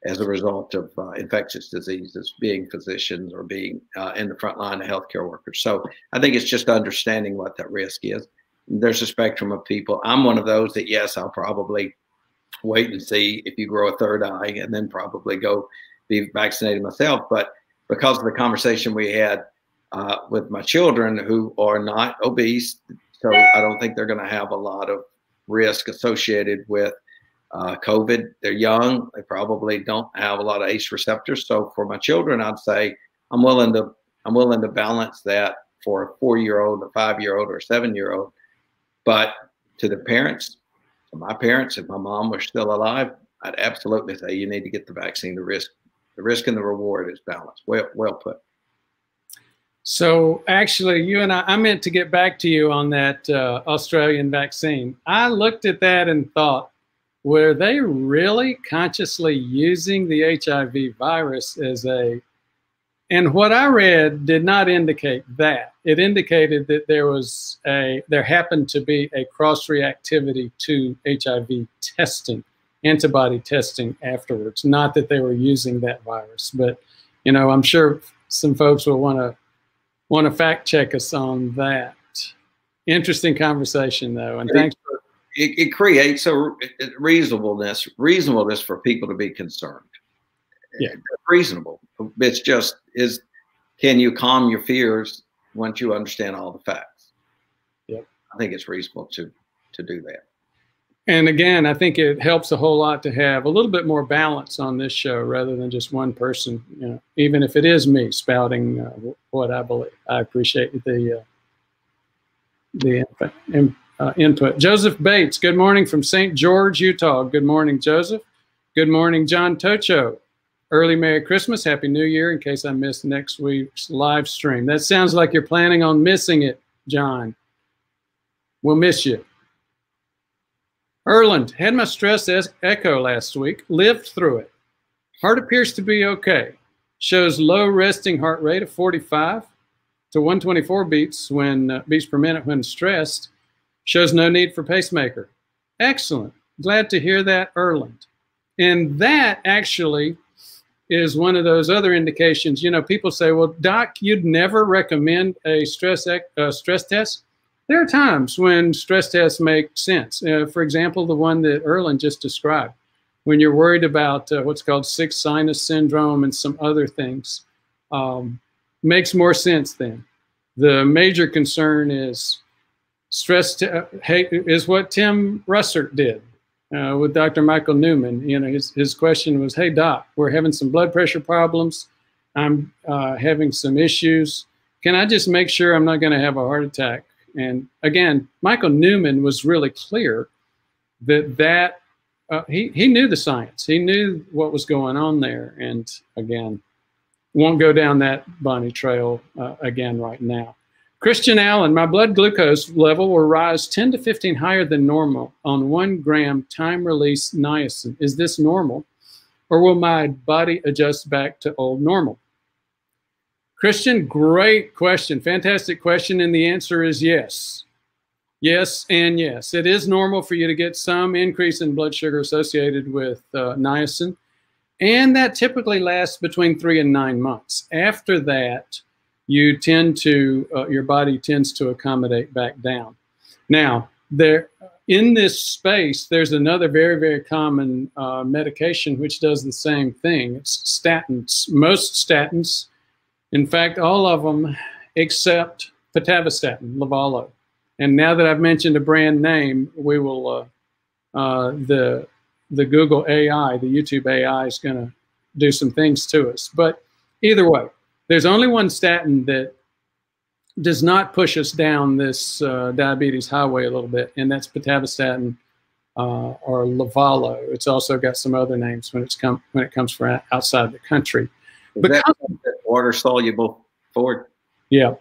as a result of uh, infectious diseases, being physicians or being uh, in the front line of healthcare workers. So I think it's just understanding what that risk is. there's a spectrum of people. I'm one of those that, yes, I'll probably wait and see if you grow a third eye and then probably go be vaccinated myself. But because of the conversation we had uh, with my children, who are not obese, so I don't think they're going to have a lot of risk associated with uh, COVID. They're young. They probably don't have a lot of ACE receptors. So for my children, I'd say I'm willing to I'm willing to balance that for a four-year-old, a five-year-old, or a seven-year-old. But to the parents, to my parents, if my mom were still alive, I'd absolutely say you need to get the vaccine. The risk, the risk and the reward is balanced. Well, well put. So actually, you and I, I meant to get back to you on that uh, Australian vaccine. I looked at that and thought, were they really consciously using the H I V virus as a, and what I read did not indicate that. It indicated that there was a, there happened to be a cross-reactivity to H I V testing, antibody testing afterwards. Not that they were using that virus, but, you know, I'm sure some folks will want to want to fact check us on that. Interesting conversation, though, and it, thanks for it, it creates a reasonableness, reasonableness for people to be concerned. Yeah, it's reasonable. It's just is, can you calm your fears once you understand all the facts? Yep, I think it's reasonable to to do that. And again, I think it helps a whole lot to have a little bit more balance on this show rather than just one person, you know, even if it is me spouting uh, what I believe. I appreciate the, uh, the in, uh, input. Joseph Bates, good morning from Saint George, Utah. Good morning, Joseph. Good morning, John Tocho. Early Merry Christmas, Happy New Year in case I missed next week's live stream. That sounds like you're planning on missing it, John. We'll miss you. Erland, had my stress echo last week, lived through it. Heart appears to be okay. Shows low resting heart rate of forty-five to one twenty-four beats when uh, beats per minute when stressed. Shows no need for pacemaker. Excellent. Glad to hear that, Erland. And that actually is one of those other indications. You know, people say, well, doc, you'd never recommend a stress uh, stress test. There are times when stress tests make sense. Uh, for example, the one that Erland just described, when you're worried about uh, what's called sixth sinus syndrome and some other things, um, makes more sense then. The major concern is stress, te is what Tim Russert did uh, with Doctor Michael Newman. You know, his, his question was, hey, doc, we're having some blood pressure problems. I'm uh, having some issues. Can I just make sure I'm not going to have a heart attack? And again, Michael Newman was really clear that that uh, he, he knew the science. He knew what was going on there. And again, won't go down that bunny trail uh, again right now. Christian Allen, my blood glucose level will rise ten to fifteen higher than normal on one gram time-release niacin. Is this normal, or will my body adjust back to old normal? Christian, great question. Fantastic question. And the answer is yes. Yes and yes. It is normal for you to get some increase in blood sugar associated with uh, niacin. And that typically lasts between three and nine months. After that, you tend to, uh, your body tends to accommodate back down. Now, there, in this space, there's another very, very common uh, medication which does the same thing. It's statins. Most statins, in fact, all of them except pitavastatin, Livalo. And now that I've mentioned a brand name, we will, uh, uh, the, the Google A I, the YouTube A I is going to do some things to us. But either way, there's only one statin that does not push us down this uh, diabetes highway a little bit, and that's pitavastatin uh, or Livalo. It's also got some other names when, it's come, when it comes from outside the country. Because water soluble forward. Yeah,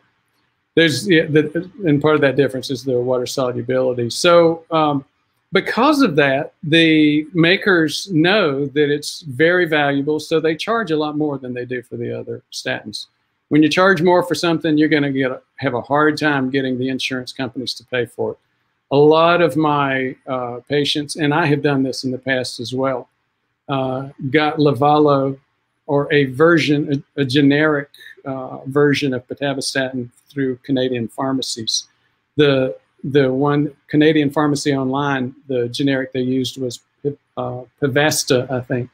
there's yeah, the, and part of that difference is the water solubility. So um, because of that, the makers know that it's very valuable, so they charge a lot more than they do for the other statins. When you charge more for something, you're going to get have a hard time getting the insurance companies to pay for it. A lot of my uh, patients, and I have done this in the past as well, uh, got Livalo, or a version, a, a generic uh, version of pitavastatin through Canadian pharmacies. The the one Canadian pharmacy online, the generic they used was uh, Pivesta, I think.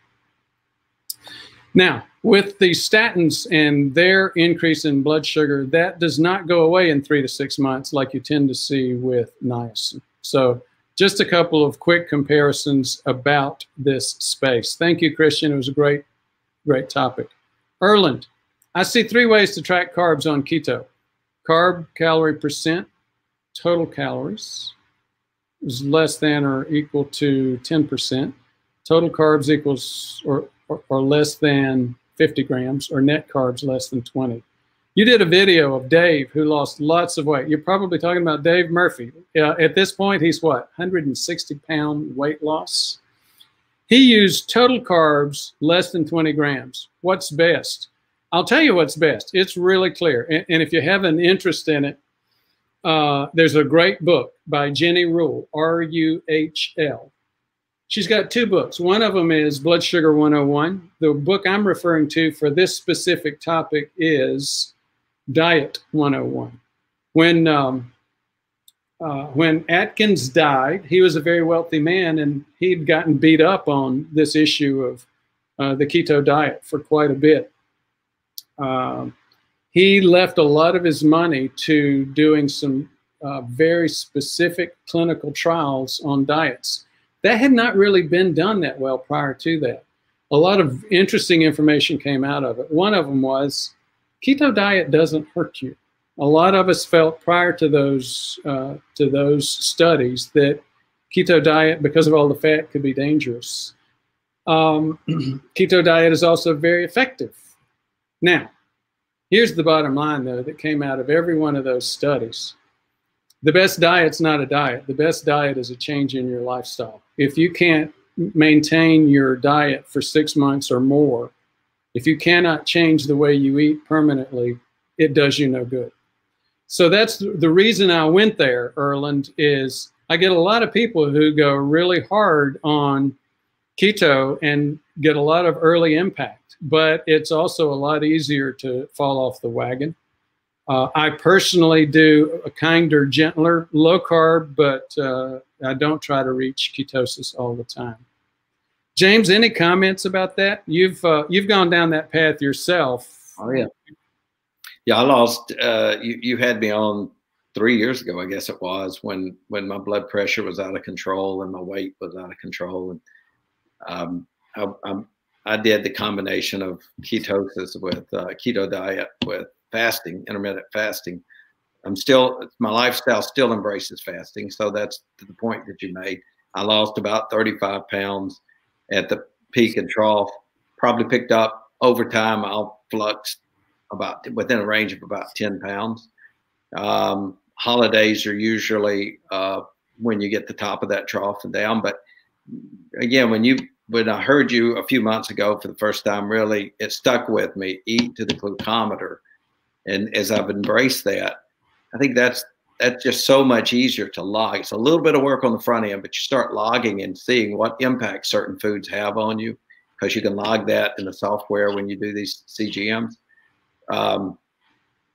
Now, with the statins and their increase in blood sugar, that does not go away in three to six months like you tend to see with niacin. So just a couple of quick comparisons about this space. Thank you, Christian. It was a great, great topic. Erland, I see three ways to track carbs on keto. Carb, calorie percent, total calories is less than or equal to ten percent. Total carbs equals or, or, or less than fifty grams, or net carbs less than twenty. You did a video of Dave who lost lots of weight. You're probably talking about Dave Murphy. Uh, at this point, he's what, one hundred sixty pound weight loss? He used total carbs less than twenty grams. What's best? I'll tell you what's best. It's really clear. And, and if you have an interest in it, uh, there's a great book by Jenny Ruhl, R U H L. She's got two books. One of them is Blood Sugar one oh one. The book I'm referring to for this specific topic is Diet one oh one. When, um, uh, when Atkins died, he was a very wealthy man, and he'd gotten beat up on this issue of uh, the keto diet for quite a bit. Um, he left a lot of his money to doing some uh, very specific clinical trials on diets. That had not really been done that well prior to that. A lot of interesting information came out of it. One of them was keto diet doesn't hurt you. A lot of us felt prior to those, uh, to those studies that keto diet, because of all the fat, could be dangerous. Um, keto diet is also very effective. Now, here's the bottom line, though, that came out of every one of those studies. The best diet's not a diet. The best diet is a change in your lifestyle. If you can't maintain your diet for six months or more, if you cannot change the way you eat permanently, it does you no good. So that's the reason I went there, Erland, is I get a lot of people who go really hard on keto and get a lot of early impact, but it's also a lot easier to fall off the wagon. Uh, I personally do a kinder, gentler, low carb, but uh, I don't try to reach ketosis all the time. James, any comments about that? You've uh, you've gone down that path yourself. Oh yeah, yeah. I lost. Uh, you you had me on three years ago, I guess it was, when when my blood pressure was out of control and my weight was out of control, and um, I, I I did the combination of ketosis with uh, keto diet with fasting, intermittent fasting. I'm still, my lifestyle still embraces fasting. So that's to the point that you made. I lost about thirty-five pounds at the peak and trough, probably picked up over time. I'll flux about within a range of about ten pounds. Um, holidays are usually uh, when you get the top of that trough and down. But again, when you, when I heard you a few months ago for the first time, really, it stuck with me, eat to the glucometer. And as I've embraced that, I think that's that's just so much easier to log. It's a little bit of work on the front end, but you start logging and seeing what impact certain foods have on you, because you can log that in the software when you do these C G Ms. Um,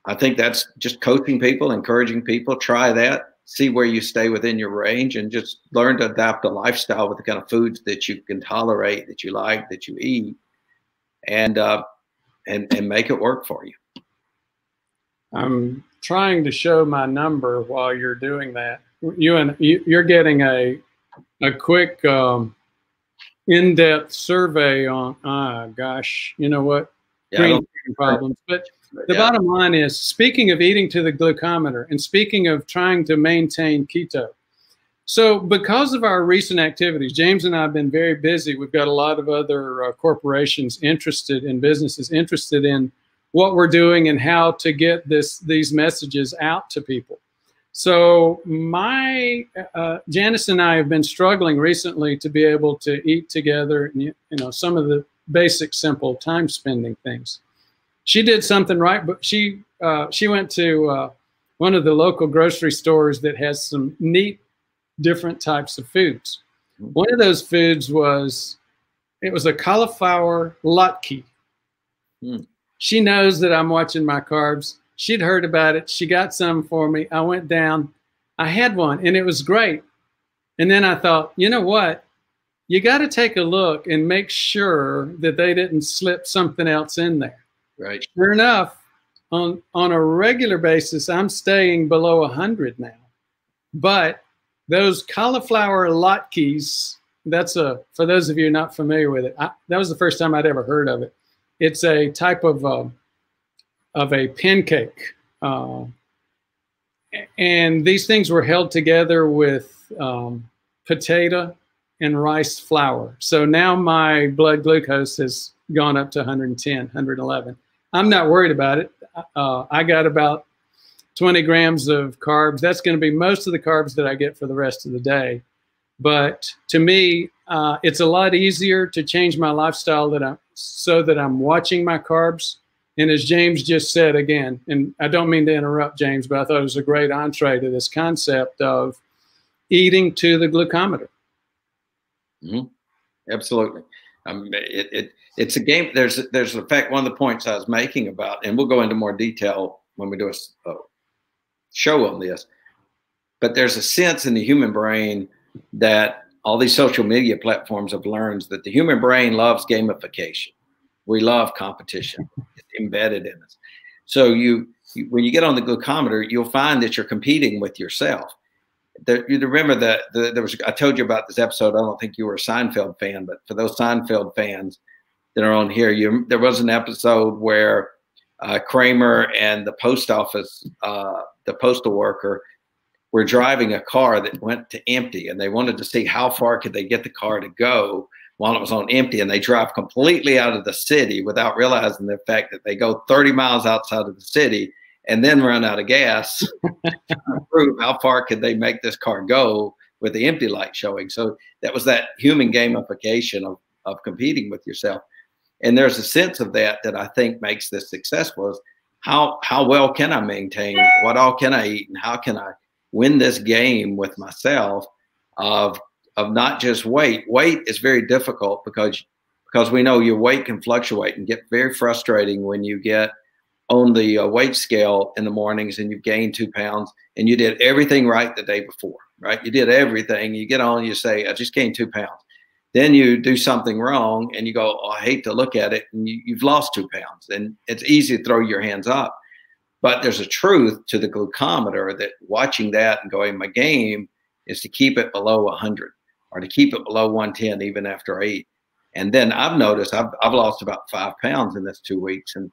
I think that's just coaching people, encouraging people, try that, see where you stay within your range, and just learn to adapt a lifestyle with the kind of foods that you can tolerate, that you like, that you eat, and uh, and, and make it work for you. I'm trying to show my number while you're doing that. You and you, you're getting a a quick um, in-depth survey on. Ah, gosh, you know what? Yeah, green problems. But the yeah. bottom line is, speaking of eating to the glucometer, and speaking of trying to maintain keto. So, because of our recent activities, James and I have been very busy. We've got a lot of other uh, corporations interested in businesses interested in what we're doing and how to get this these messages out to people. So my uh, Janice and I have been struggling recently to be able to eat together, and you know, some of the basic simple time spending things. She did something right, but she uh, she went to uh, one of the local grocery stores that has some neat different types of foods. One of those foods was it was a cauliflower latke. Mm. She knows that I'm watching my carbs. She'd heard about it. She got some for me. I went down. I had one and it was great. And then I thought, you know what? You got to take a look and make sure that they didn't slip something else in there. Right. Sure enough, on, on a regular basis, I'm staying below one hundred now. But those cauliflower latkes, that's a, for those of you not familiar with it, I, that was the first time I'd ever heard of it. It's a type of a, of a pancake. Uh, and these things were held together with um, potato and rice flour. So now my blood glucose has gone up to one ten, one eleven. I'm not worried about it. Uh, I got about twenty grams of carbs. That's going to be most of the carbs that I get for the rest of the day. But to me, uh, it's a lot easier to change my lifestyle that I'm, so that I'm watching my carbs. And as James just said again, and I don't mean to interrupt, James, but I thought it was a great entree to this concept of eating to the glucometer. Mm-hmm. Absolutely. Um, it, it, it's a game. There's, there's in fact, one of the points I was making about, and we'll go into more detail when we do a, a show on this, but there's a sense in the human brain that all these social media platforms have learned that the human brain loves gamification. We love competition. It's embedded in us. So you, you, when you get on the glucometer, you'll find that you're competing with yourself. The, you remember that the, there was, I told you about this episode. I don't think you were a Seinfeld fan, but for those Seinfeld fans that are on here, you, there was an episode where uh, Kramer and the post office, uh, the postal worker, were driving a car that went to empty, and they wanted to see how far could they get the car to go while it was on empty, and they drive completely out of the city without realizing the fact that they go thirty miles outside of the city and then run out of gas to prove how far could they make this car go with the empty light showing. So that was that human gamification of, of competing with yourself. And there's a sense of that that I think makes this successful is how, how well can I maintain, what all can I eat, and how can I win this game with myself of, of not just weight. Weight is very difficult because, because we know your weight can fluctuate and get very frustrating when you get on the uh, weight scale in the mornings and you've gained two pounds and you did everything right the day before, right? You did everything. You get on and you say, I just gained two pounds. Then you do something wrong and you go, oh, I hate to look at it. And you, you've lost two pounds and it's easy to throw your hands up. But there's a truth to the glucometer that watching that and going, my game is to keep it below one hundred or to keep it below one ten even after I eat. And then I've noticed I've, I've lost about five pounds in this two weeks. And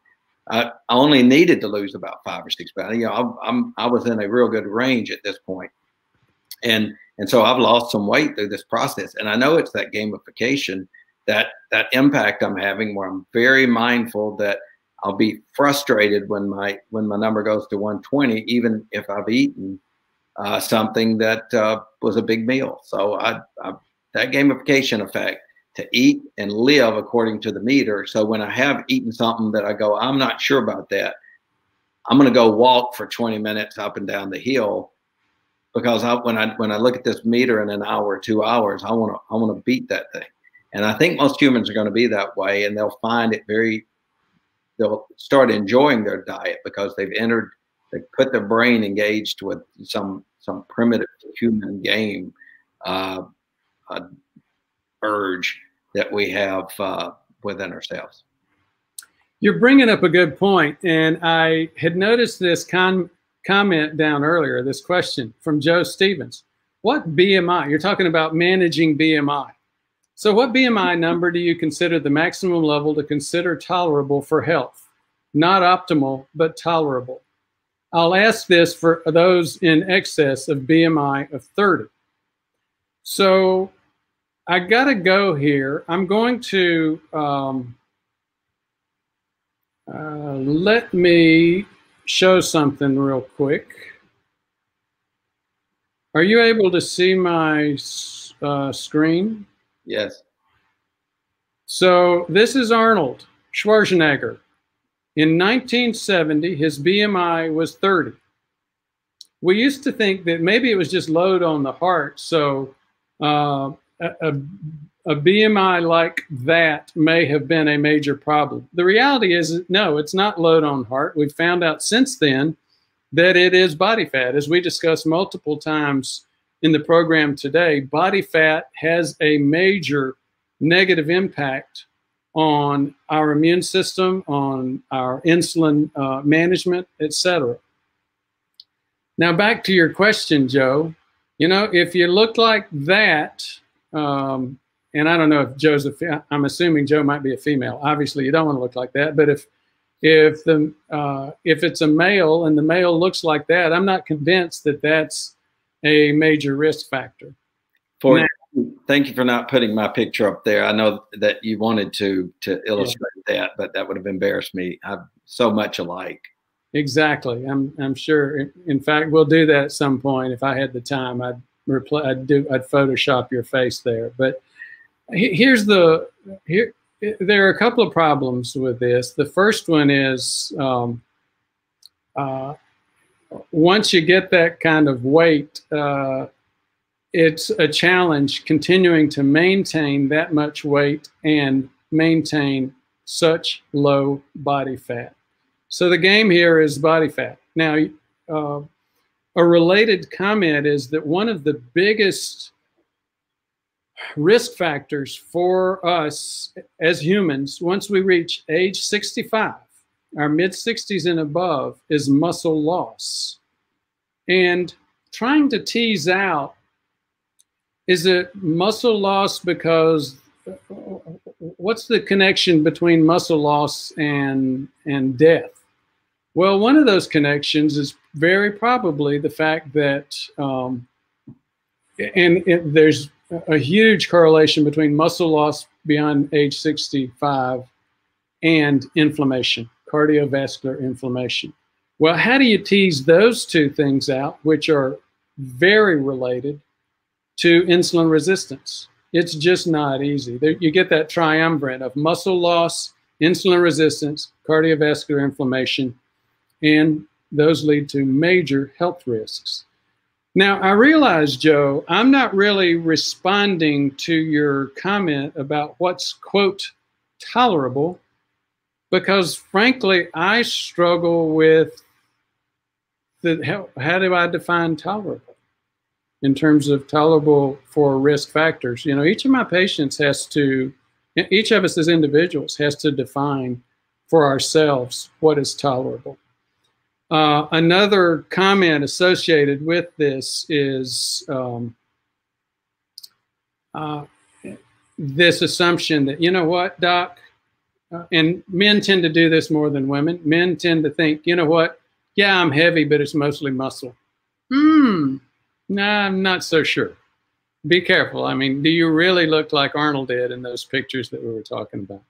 I only needed to lose about five or six pounds. You know, I, I'm, I was in a real good range at this point. And, and so I've lost some weight through this process. And I know it's that gamification, that, that impact I'm having where I'm very mindful that I'll be frustrated when my, when my number goes to one twenty, even if I've eaten uh, something that uh, was a big meal. So I, I, that gamification effect, to eat and live according to the meter. So when I have eaten something that I go, I'm not sure about that, I'm going to go walk for twenty minutes up and down the hill, because I, when I, when I look at this meter in an hour or two hours, I want to, I want to beat that thing. And I think most humans are going to be that way, and they'll find it very, they'll start enjoying their diet because they've entered, they put their brain engaged with some, some primitive human game, uh, uh, urge that we have uh, within ourselves. You're bringing up a good point. And I had noticed this con comment down earlier, this question from Joe Stevens. What B M I? You're talking about managing B M I. So what B M I number do you consider the maximum level to consider tolerable for health? Not optimal, but tolerable. I'll ask this for those in excess of B M I of thirty. So I got to go here. I'm going to um, uh, let me show something real quick. Are you able to see my uh, screen? Yes. So this is Arnold Schwarzenegger. In nineteen seventy, his B M I was thirty. We used to think that maybe it was just load on the heart. So uh, A, a B M I like that may have been a major problem. The reality is, no, it's not load on heart. We've found out since then that it is body fat. As we discussed multiple times in the program today, body fat has a major negative impact on our immune system, on our insulin uh, management, et cetera. Now, back to your question, Joe. You know, if you look like that, um, and I don't know if Joe's a, I'm assuming Joe might be a female. Obviously, you don't want to look like that. But if if the uh, if it's a male and the male looks like that, I'm not convinced that that's a major risk factor. For now, thank you for not putting my picture up there. I know that you wanted to to illustrate yeah. that, but that would have embarrassed me. I'm so much alike. Exactly. I'm I'm sure. In fact, we'll do that at some point. If I had the time, I'd reply, I'd do I'd Photoshop your face there. But here's the here. There are a couple of problems with this. The first one is um, uh, once you get that kind of weight, uh, it's a challenge continuing to maintain that much weight and maintain such low body fat. So the game here is body fat. Now, uh, a related comment is that one of the biggest risk factors for us as humans, once we reach age sixty-five, our mid sixties and above, is muscle loss. And trying to tease out, is it muscle loss because what's the connection between muscle loss and, and death? Well, one of those connections is very probably the fact that, um, and it, there's a huge correlation between muscle loss beyond age sixty-five and inflammation, cardiovascular inflammation. Well, how do you tease those two things out, which are very related to insulin resistance? It's just not easy. There, you get that triumvirate of muscle loss, insulin resistance, cardiovascular inflammation, and those lead to major health risks. Now, I realize, Joe, I'm not really responding to your comment about what's, quote, tolerable, because, frankly, I struggle with the, how, how do I define tolerable in terms of tolerable for risk factors. You know, each of my patients has to, each of us as individuals has to define for ourselves what is tolerable. Uh, another comment associated with this is um, uh, this assumption that, you know what, doc, uh, and men tend to do this more than women. Men tend to think, you know what, yeah, I'm heavy, but it's mostly muscle. Hmm, nah, I'm not so sure. Be careful. I mean, do you really look like Arnold did in those pictures that we were talking about?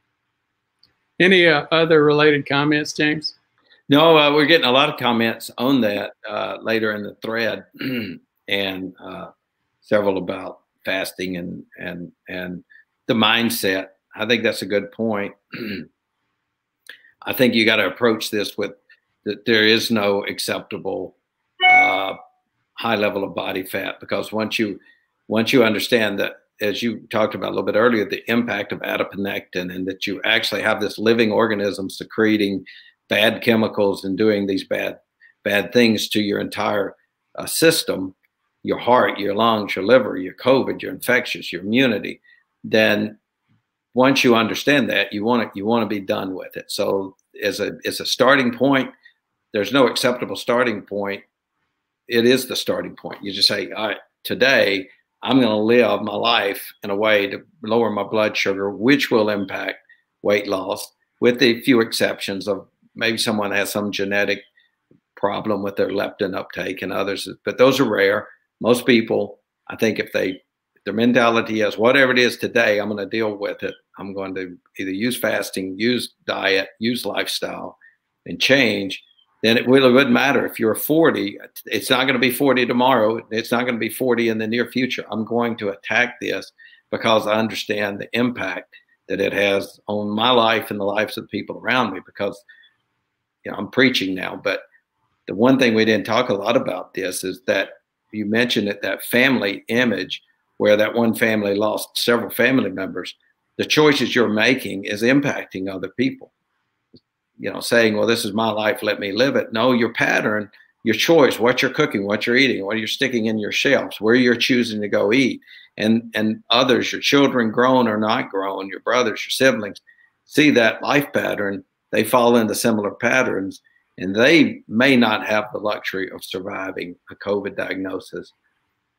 Any uh, other related comments, James? No, uh, we're getting a lot of comments on that uh, later in the thread, and uh, several about fasting and and and the mindset. I think that's a good point. I think you got to approach this with that there is no acceptable uh, high level of body fat, because once you once you understand that, as you talked about a little bit earlier, the impact of adiponectin, and that you actually have this living organism secreting bad chemicals and doing these bad, bad things to your entire uh, system, your heart, your lungs, your liver, your COVID, your infectious, your immunity. Then, once you understand that, you want to you want to be done with it. So, as a as a starting point, there's no acceptable starting point. It is the starting point. You just say, all right, today I'm going to live my life in a way to lower my blood sugar, which will impact weight loss, with the few exceptions of maybe someone has some genetic problem with their leptin uptake and others, but those are rare. Most people, I think, if they, if their mentality is whatever it is today, I'm going to deal with it. I'm going to either use fasting, use diet, use lifestyle, and change. Then it really wouldn't matter if you're forty. It's not going to be forty tomorrow. It's not going to be forty in the near future. I'm going to attack this because I understand the impact that it has on my life and the lives of the people around me. Because, you know, I'm preaching now, but the one thing we didn't talk a lot about this is that you mentioned it, that family image where that one family lost several family members. The choices you're making is impacting other people. You know, saying, well, this is my life, let me live it. No, your pattern your choice, what you're cooking, what you're eating, what you're sticking in your shelves, where you're choosing to go eat, and, and others, your children, grown or not grown, your brothers, your siblings, see that life pattern. They fall into similar patterns, and they may not have the luxury of surviving a COVID diagnosis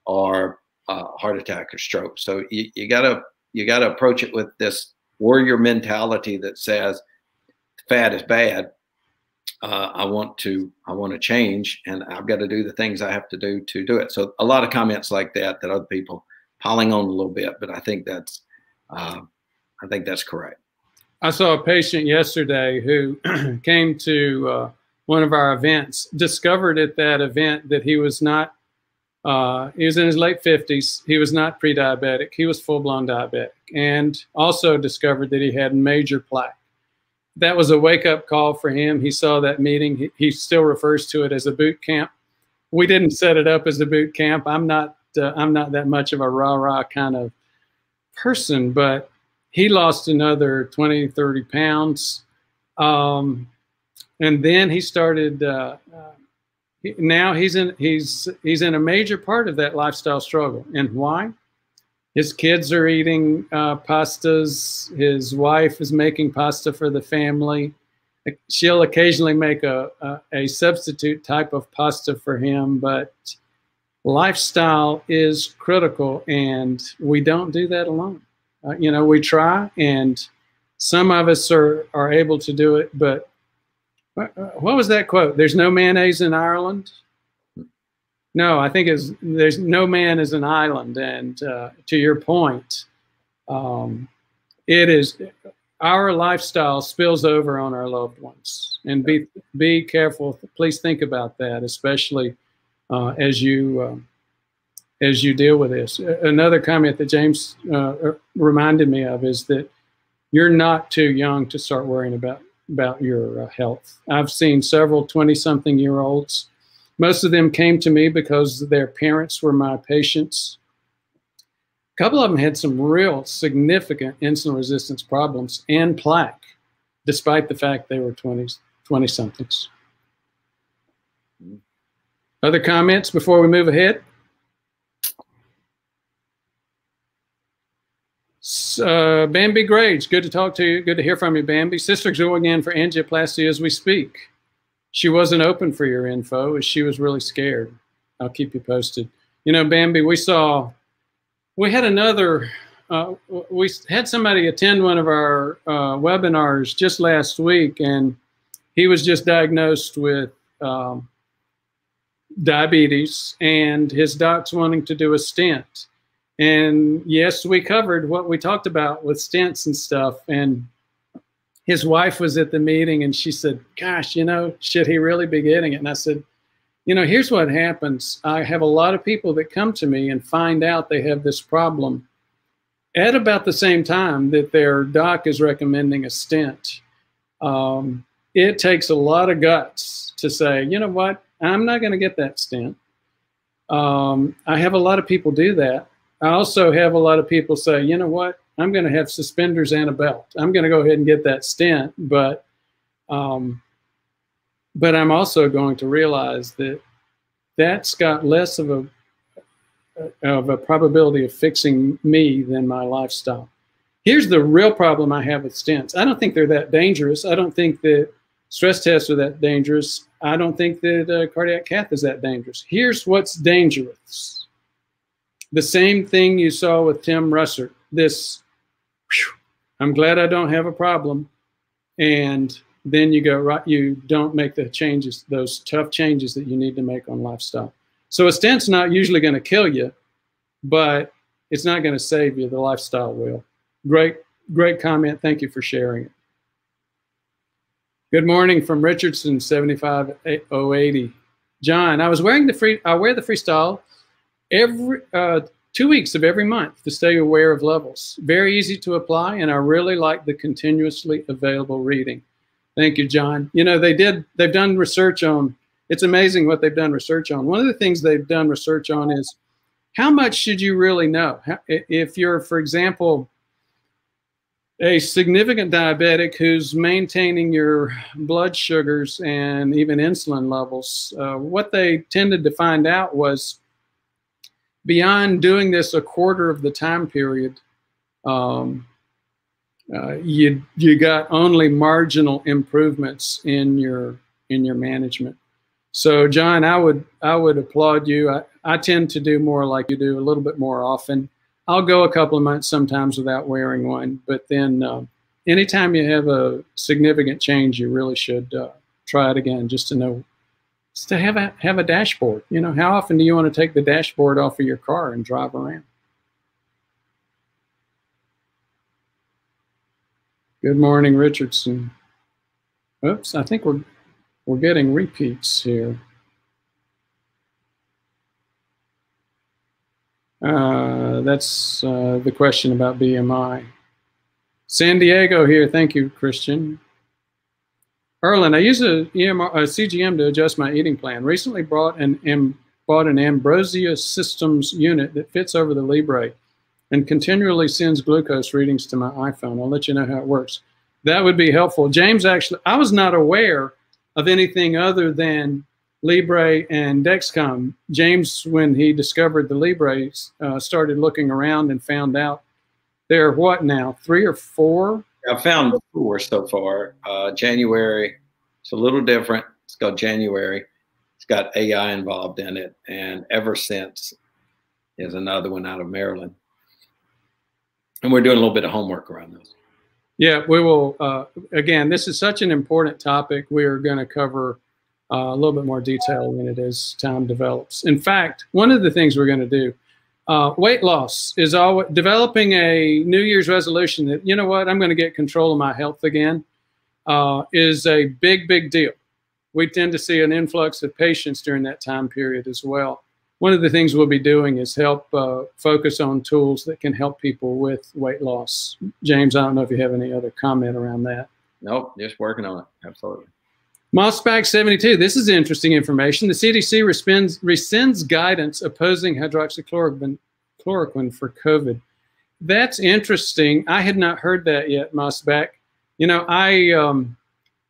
or uh, heart attack or stroke. So you, you gotta you gotta approach it with this warrior mentality that says fat is bad. Uh, I want to I want to change, and I've got to do the things I have to do to do it. So a lot of comments like that that other people piling on a little bit, but I think that's uh, I think that's correct. I saw a patient yesterday who came to uh, one of our events, discovered at that event that he was not, uh, he was in his late fifties. He was not pre-diabetic. He was full-blown diabetic, and also discovered that he had major plaque. That was a wake-up call for him. He saw that meeting. He, he still refers to it as a boot camp. We didn't set it up as a boot camp. I'm not, uh, I'm not that much of a rah-rah kind of person, but he lost another twenty, thirty pounds. Um, and then he started, uh, he, now he's in, he's, he's in a major part of that lifestyle struggle. And why? His kids are eating uh, pastas. His wife is making pasta for the family. She'll occasionally make a, a, a substitute type of pasta for him, but lifestyle is critical, and we don't do that alone. Uh, you know, we try, and some of us are, are able to do it, but what, what was that quote? There's no mayonnaise in Ireland? No, I think it's, there's no man is an island, and uh, to your point, um, it is, our lifestyle spills over on our loved ones, and be, be careful, please think about that, especially uh, as you... Um, as you deal with this. Another comment that James uh, reminded me of is that you're not too young to start worrying about, about your uh, health. I've seen several twenty something year olds. Most of them came to me because their parents were my patients. A couple of them had some real significant insulin resistance problems and plaque, despite the fact they were twenty somethings. Other comments before we move ahead? Uh, Bambi Graves, good to talk to you. Good to hear from you, Bambi. Sister's going in for angioplasty as we speak. She wasn't open for your info, as she was really scared. I'll keep you posted. You know, Bambi, we saw, we had another, uh, we had somebody attend one of our uh, webinars just last week, and he was just diagnosed with um, diabetes, and his doc's wanting to do a stent. And yes, we covered what we talked about with stents and stuff. And his wife was at the meeting, and she said, gosh, you know, should he really be getting it? And I said, you know, here's what happens. I have a lot of people that come to me and find out they have this problem at about the same time that their doc is recommending a stent. Um, it takes a lot of guts to say, you know what, I'm not going to get that stent. Um, I have a lot of people do that. I also have a lot of people say, you know what, I'm going to have suspenders and a belt. I'm going to go ahead and get that stent, but um, but I'm also going to realize that that's got less of a of a probability of fixing me than my lifestyle. Here's the real problem I have with stents. I don't think they're that dangerous. I don't think that stress tests are that dangerous. I don't think that uh, cardiac cath is that dangerous. Here's what's dangerous. The same thing you saw with Tim Russert, this, whew, I'm glad I don't have a problem. And then you go, right, you don't make the changes, those tough changes that you need to make on lifestyle. So a stent's not usually going to kill you, but it's not going to save you. The lifestyle will. Great, great comment. Thank you for sharing it. Good morning from Richardson, seventy-five oh eighty. John, I was wearing the free, I wear the Freestyle every uh, two weeks of every month to stay aware of levels. Very easy to apply, and I really like the continuously available reading. Thank you, John. You know, they did, they've done research on, it's amazing what they've done research on. One of the things they've done research on is how much should you really know? How, if you're, for example, a significant diabetic who's maintaining your blood sugars and even insulin levels, uh, what they tended to find out was beyond doing this a quarter of the time period, um, uh, you you got only marginal improvements in your in your management. So, John, I would I would applaud you. I, I tend to do more like you do, a little bit more often. I'll go a couple of months sometimes without wearing one, but then uh, anytime you have a significant change, you really should uh, try it again, just to know, just to have a, have a dashboard. You know, how often do you want to take the dashboard off of your car and drive around? Good morning, Richardson. Oops, I think we're, we're getting repeats here. Uh, that's uh, the question about B M I. San Diego here. Thank you, Christian. Erland, I use a, E M R, a C G M to adjust my eating plan. Recently bought an, um, bought an Ambrosia Systems unit that fits over the Libre and continually sends glucose readings to my iPhone. I'll let you know how it works. That would be helpful. James, actually, I was not aware of anything other than Libre and Dexcom. James, when he discovered the Libres, uh, started looking around and found out there are what now, three or four? I found four so far. Uh, January, it's a little different. It's called January. It's got A I involved in it. And Ever Since is another one out of Maryland. And we're doing a little bit of homework around those. Yeah, we will. Uh, again, this is such an important topic. We're going to cover Uh, a little bit more detail when it is time develops. In fact, one of the things we're going to do, uh, weight loss is always developing a New Year's resolution that, you know what, I'm going to get control of my health again, uh, is a big, big deal. We tend to see an influx of patients during that time period as well. One of the things we'll be doing is help uh, focus on tools that can help people with weight loss. James, I don't know if you have any other comment around that. Nope, just working on it. Absolutely. MOSPAC seventy-two, this is interesting information. The C D C rescinds, rescinds guidance opposing hydroxychloroquine chloroquine for COVID. That's interesting. I had not heard that yet, MOSPAC. You know, I, um,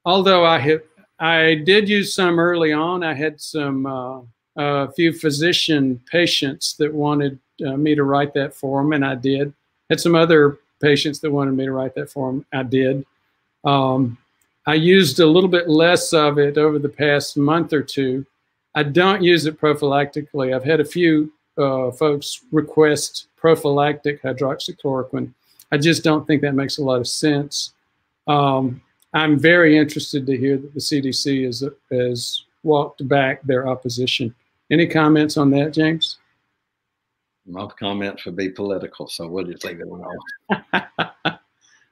although I have, I did use some early on. I had some, uh, a few physician patients that wanted uh, me to write that for them, and I did. Had some other patients that wanted me to write that for them, I did. Um, I used a little bit less of it over the past month or two. I don't use it prophylactically. I've had a few uh, folks request prophylactic hydroxychloroquine. I just don't think that makes a lot of sense. Um, I'm very interested to hear that the C D C has, has walked back their opposition. Any comments on that, James? My comments would be political, so we'll just leave it alone.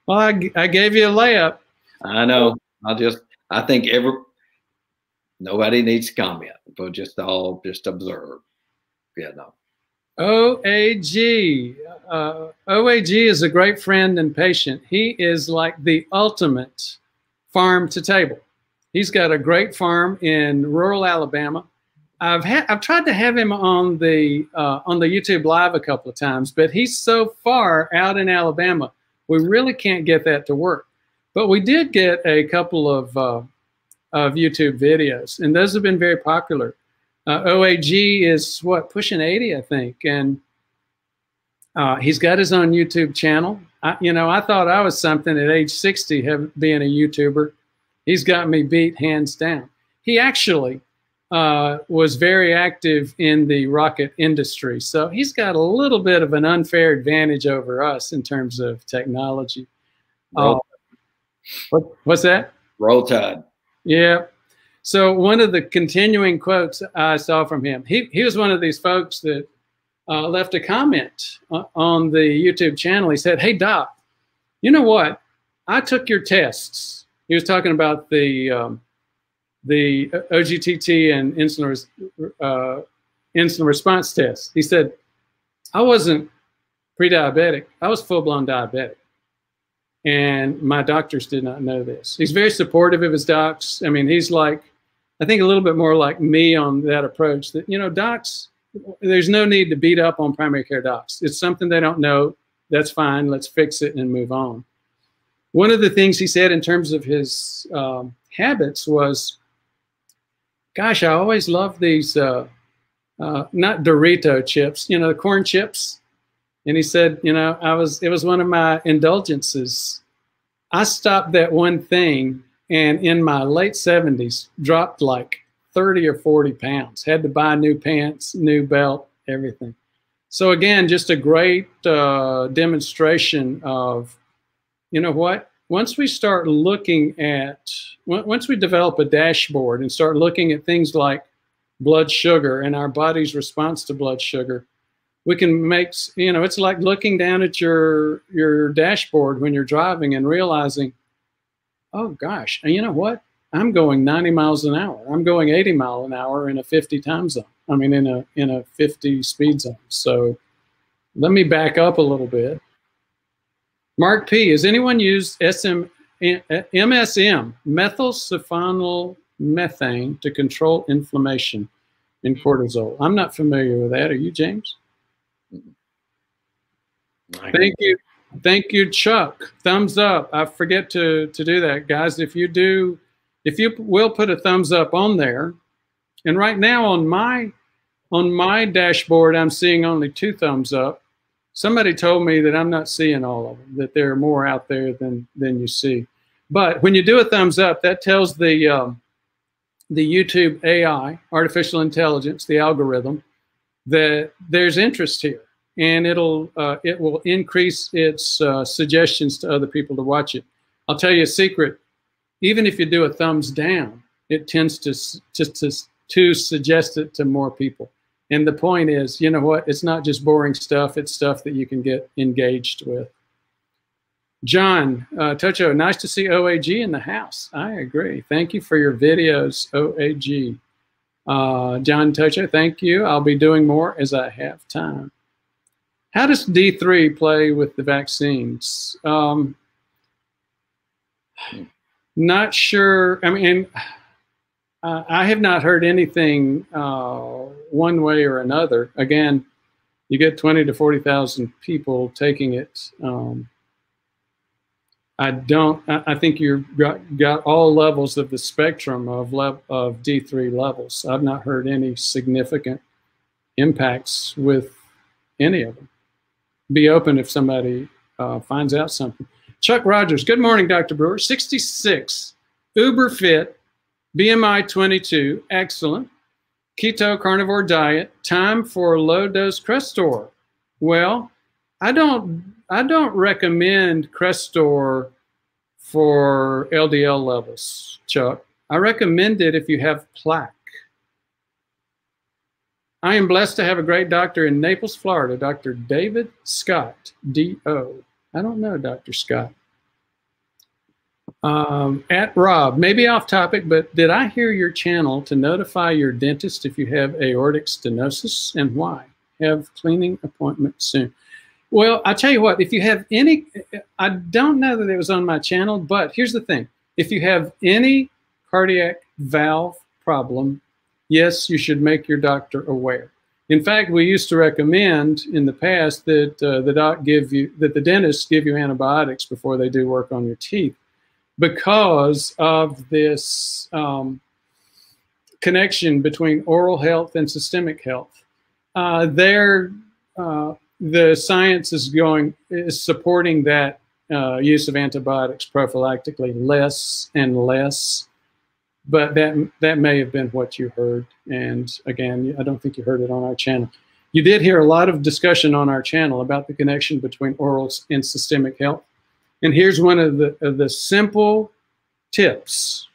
Well, I, I gave you a layup. I know. I just, I think every, nobody needs to comment, but just all, just observe. Yeah, no. O A G. Uh, O A G is a great friend and patient. He is like the ultimate farm to table. He's got a great farm in rural Alabama. I've had, I've tried to have him on the, uh, on the YouTube live a couple of times, but he's so far out in Alabama, we really can't get that to work. But we did get a couple of, uh, of YouTube videos, and those have been very popular. Uh, O A G is, what, pushing eighty, I think, and uh, he's got his own YouTube channel. I, you know, I thought I was something at age sixty, have, being a YouTuber. He's got me beat hands down. He actually uh, was very active in the rocket industry, so he's got a little bit of an unfair advantage over us in terms of technology. Well, uh, What, what's that? Roll Tide. Yeah. So one of the continuing quotes I saw from him, he, he was one of these folks that uh, left a comment uh, on the YouTube channel. He said, hey, Doc, you know what? I took your tests. He was talking about the um, the O G T T and insulin, res uh, insulin response tests. He said, I wasn't pre-diabetic. I was full-blown diabetic. And my doctors did not know this. He's very supportive of his docs. I mean, he's like, I think a little bit more like me on that approach that, you know, docs, there's no need to beat up on primary care docs. It's something they don't know. That's fine. Let's fix it and move on. one of the things he said in terms of his um, habits was, gosh, I always love these, uh, uh, not Dorito chips, you know, the corn chips. And he said, you know, I was, it was one of my indulgences. I stopped that one thing and in my late seventies dropped like thirty or forty pounds, had to buy new pants, new belt, everything. So again, just a great uh, demonstration of, you know what, once we start looking at, once we develop a dashboard and start looking at things like blood sugar and our body's response to blood sugar, we can make, you know, it's like looking down at your, your dashboard when you're driving and realizing, oh gosh, and you know what? I'm going ninety miles an hour. I'm going eighty miles an hour in a fifty time zone. I mean, in a, in a fifty speed zone. So let me back up a little bit. Mark P, has anyone used M S M, methylsulfonyl methane, to control inflammation in cortisol? I'm not familiar with that. Are you, James? Thank you. Thank you, Chuck. Thumbs up. I forget to, to do that, guys. If you do, if you will put a thumbs up on there. And right now on my, on my dashboard, I'm seeing only two thumbs up. Somebody told me that I'm not seeing all of them, that there are more out there than, than you see. But when you do a thumbs up, that tells the, um, the YouTube A I, artificial intelligence, the algorithm, that there's interest here. And it'll, uh, it will increase its uh, suggestions to other people to watch it. I'll tell you a secret. Even if you do a thumbs down, it tends to, to, to, to suggest it to more people. And the point is, you know what? It's not just boring stuff. It's stuff that you can get engaged with. John uh, Tocho, nice to see O A G in the house. I agree. Thank you for your videos, O A G. Uh, John Tocho, thank you. I'll be doing more as I have time. How does D three play with the vaccines? Um, not sure. I mean, uh, I have not heard anything uh, one way or another. Again, you get twenty to forty thousand people taking it. Um, I don't. I, I think you've got, got all levels of the spectrum of lev of D three levels. I've not heard any significant impacts with any of them. Be open if somebody uh, finds out something. Chuck Rogers, good morning, Doctor Brewer. sixty-six, uber fit, B M I twenty-two, excellent, keto carnivore diet, time for low dose Crestor. Well, I don't, I don't recommend Crestor for L D L levels, Chuck. I recommend it if you have plaque. I am blessed to have a great doctor in Naples, Florida, Doctor David Scott, D O I don't know, Doctor Scott. Um, at Rob, maybe off topic, but did I hear your channel to notify your dentist if you have aortic stenosis and why? Have cleaning appointment soon. Well, I'll tell you what, if you have any, I don't know that it was on my channel, but here's the thing. If you have any cardiac valve problem, yes, you should make your doctor aware. In fact, we used to recommend in the past that uh, the doc give you, that the dentists give you antibiotics before they do work on your teeth, because of this um, connection between oral health and systemic health. Uh, there, uh, the science is going is supporting that uh, use of antibiotics prophylactically less and less. But that, that may have been what you heard. And again, I don't think you heard it on our channel. You did hear a lot of discussion on our channel about the connection between oral and systemic health. And here's one of the, of the simple tips.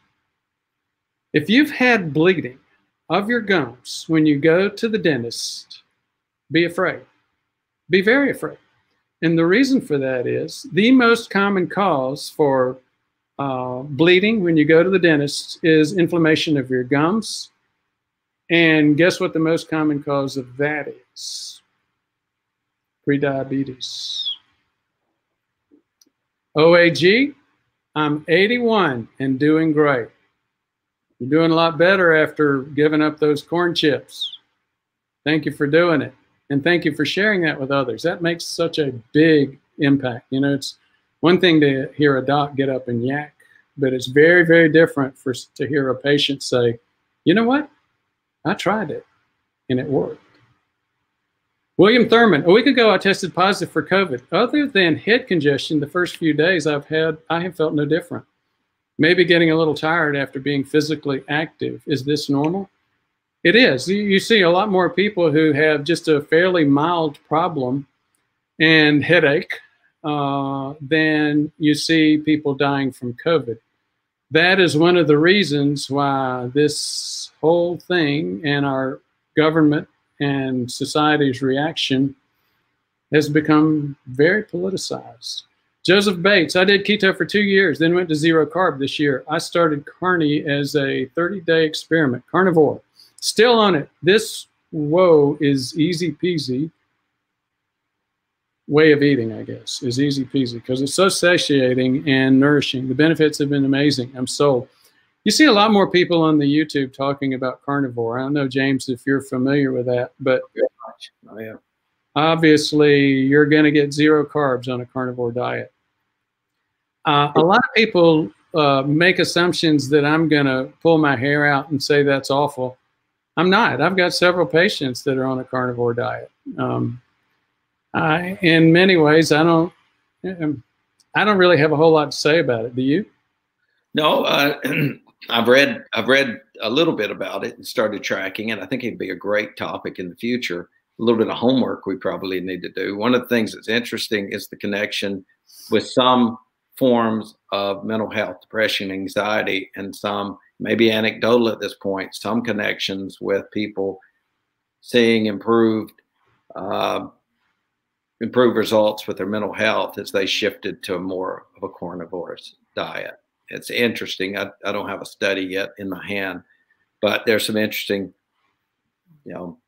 If you've had bleeding of your gums when you go to the dentist, be afraid. Be very afraid. And the reason for that is the most common cause for Uh, bleeding when you go to the dentist is inflammation of your gums. And guess what the most common cause of that is? Prediabetes. O A G, I'm eighty-one and doing great. You're doing a lot better after giving up those corn chips. Thank you for doing it. And thank you for sharing that with others. That makes such a big impact. You know, it's one thing to hear a doc get up and yak, but it's very, very different for to hear a patient say, you know what? I tried it and it worked. William Thurman, a week ago I tested positive for COVID. Other than head congestion, the first few days I've had, I have felt no different. Maybe getting a little tired after being physically active. Is this normal? It is. You see a lot more people who have just a fairly mild problem and headache uh, than you see people dying from COVID. That is one of the reasons why this whole thing and our government and society's reaction has become very politicized. Joseph Bates, I did keto for two years, then went to zero carb this year. I started carni as a thirty day experiment, carnivore. Still on it. This woe is easy peasy. Way of eating, I guess, is easy peasy because it's so satiating and nourishing. The benefits have been amazing. I'm sold. You see a lot more people on the YouTube talking about carnivore. I don't know, James, if you're familiar with that, but oh, yeah. Obviously you're going to get zero carbs on a carnivore diet. Uh, a lot of people uh, make assumptions that I'm going to pull my hair out and say that's awful. I'm not. I've got several patients that are on a carnivore diet. Um, I, in many ways, I don't, I don't really have a whole lot to say about it. Do you? No, uh, I've read, I've read a little bit about it and started tracking it. I think it'd be a great topic in the future. A little bit of homework we probably need to do. One of the things that's interesting is the connection with some forms of mental health, depression, anxiety, and some, maybe anecdotal at this point, some connections with people seeing improved uh, improved results with their mental health as they shifted to more of a carnivore diet. It's interesting. I, I don't have a study yet in my hand, but there's some interesting, you know,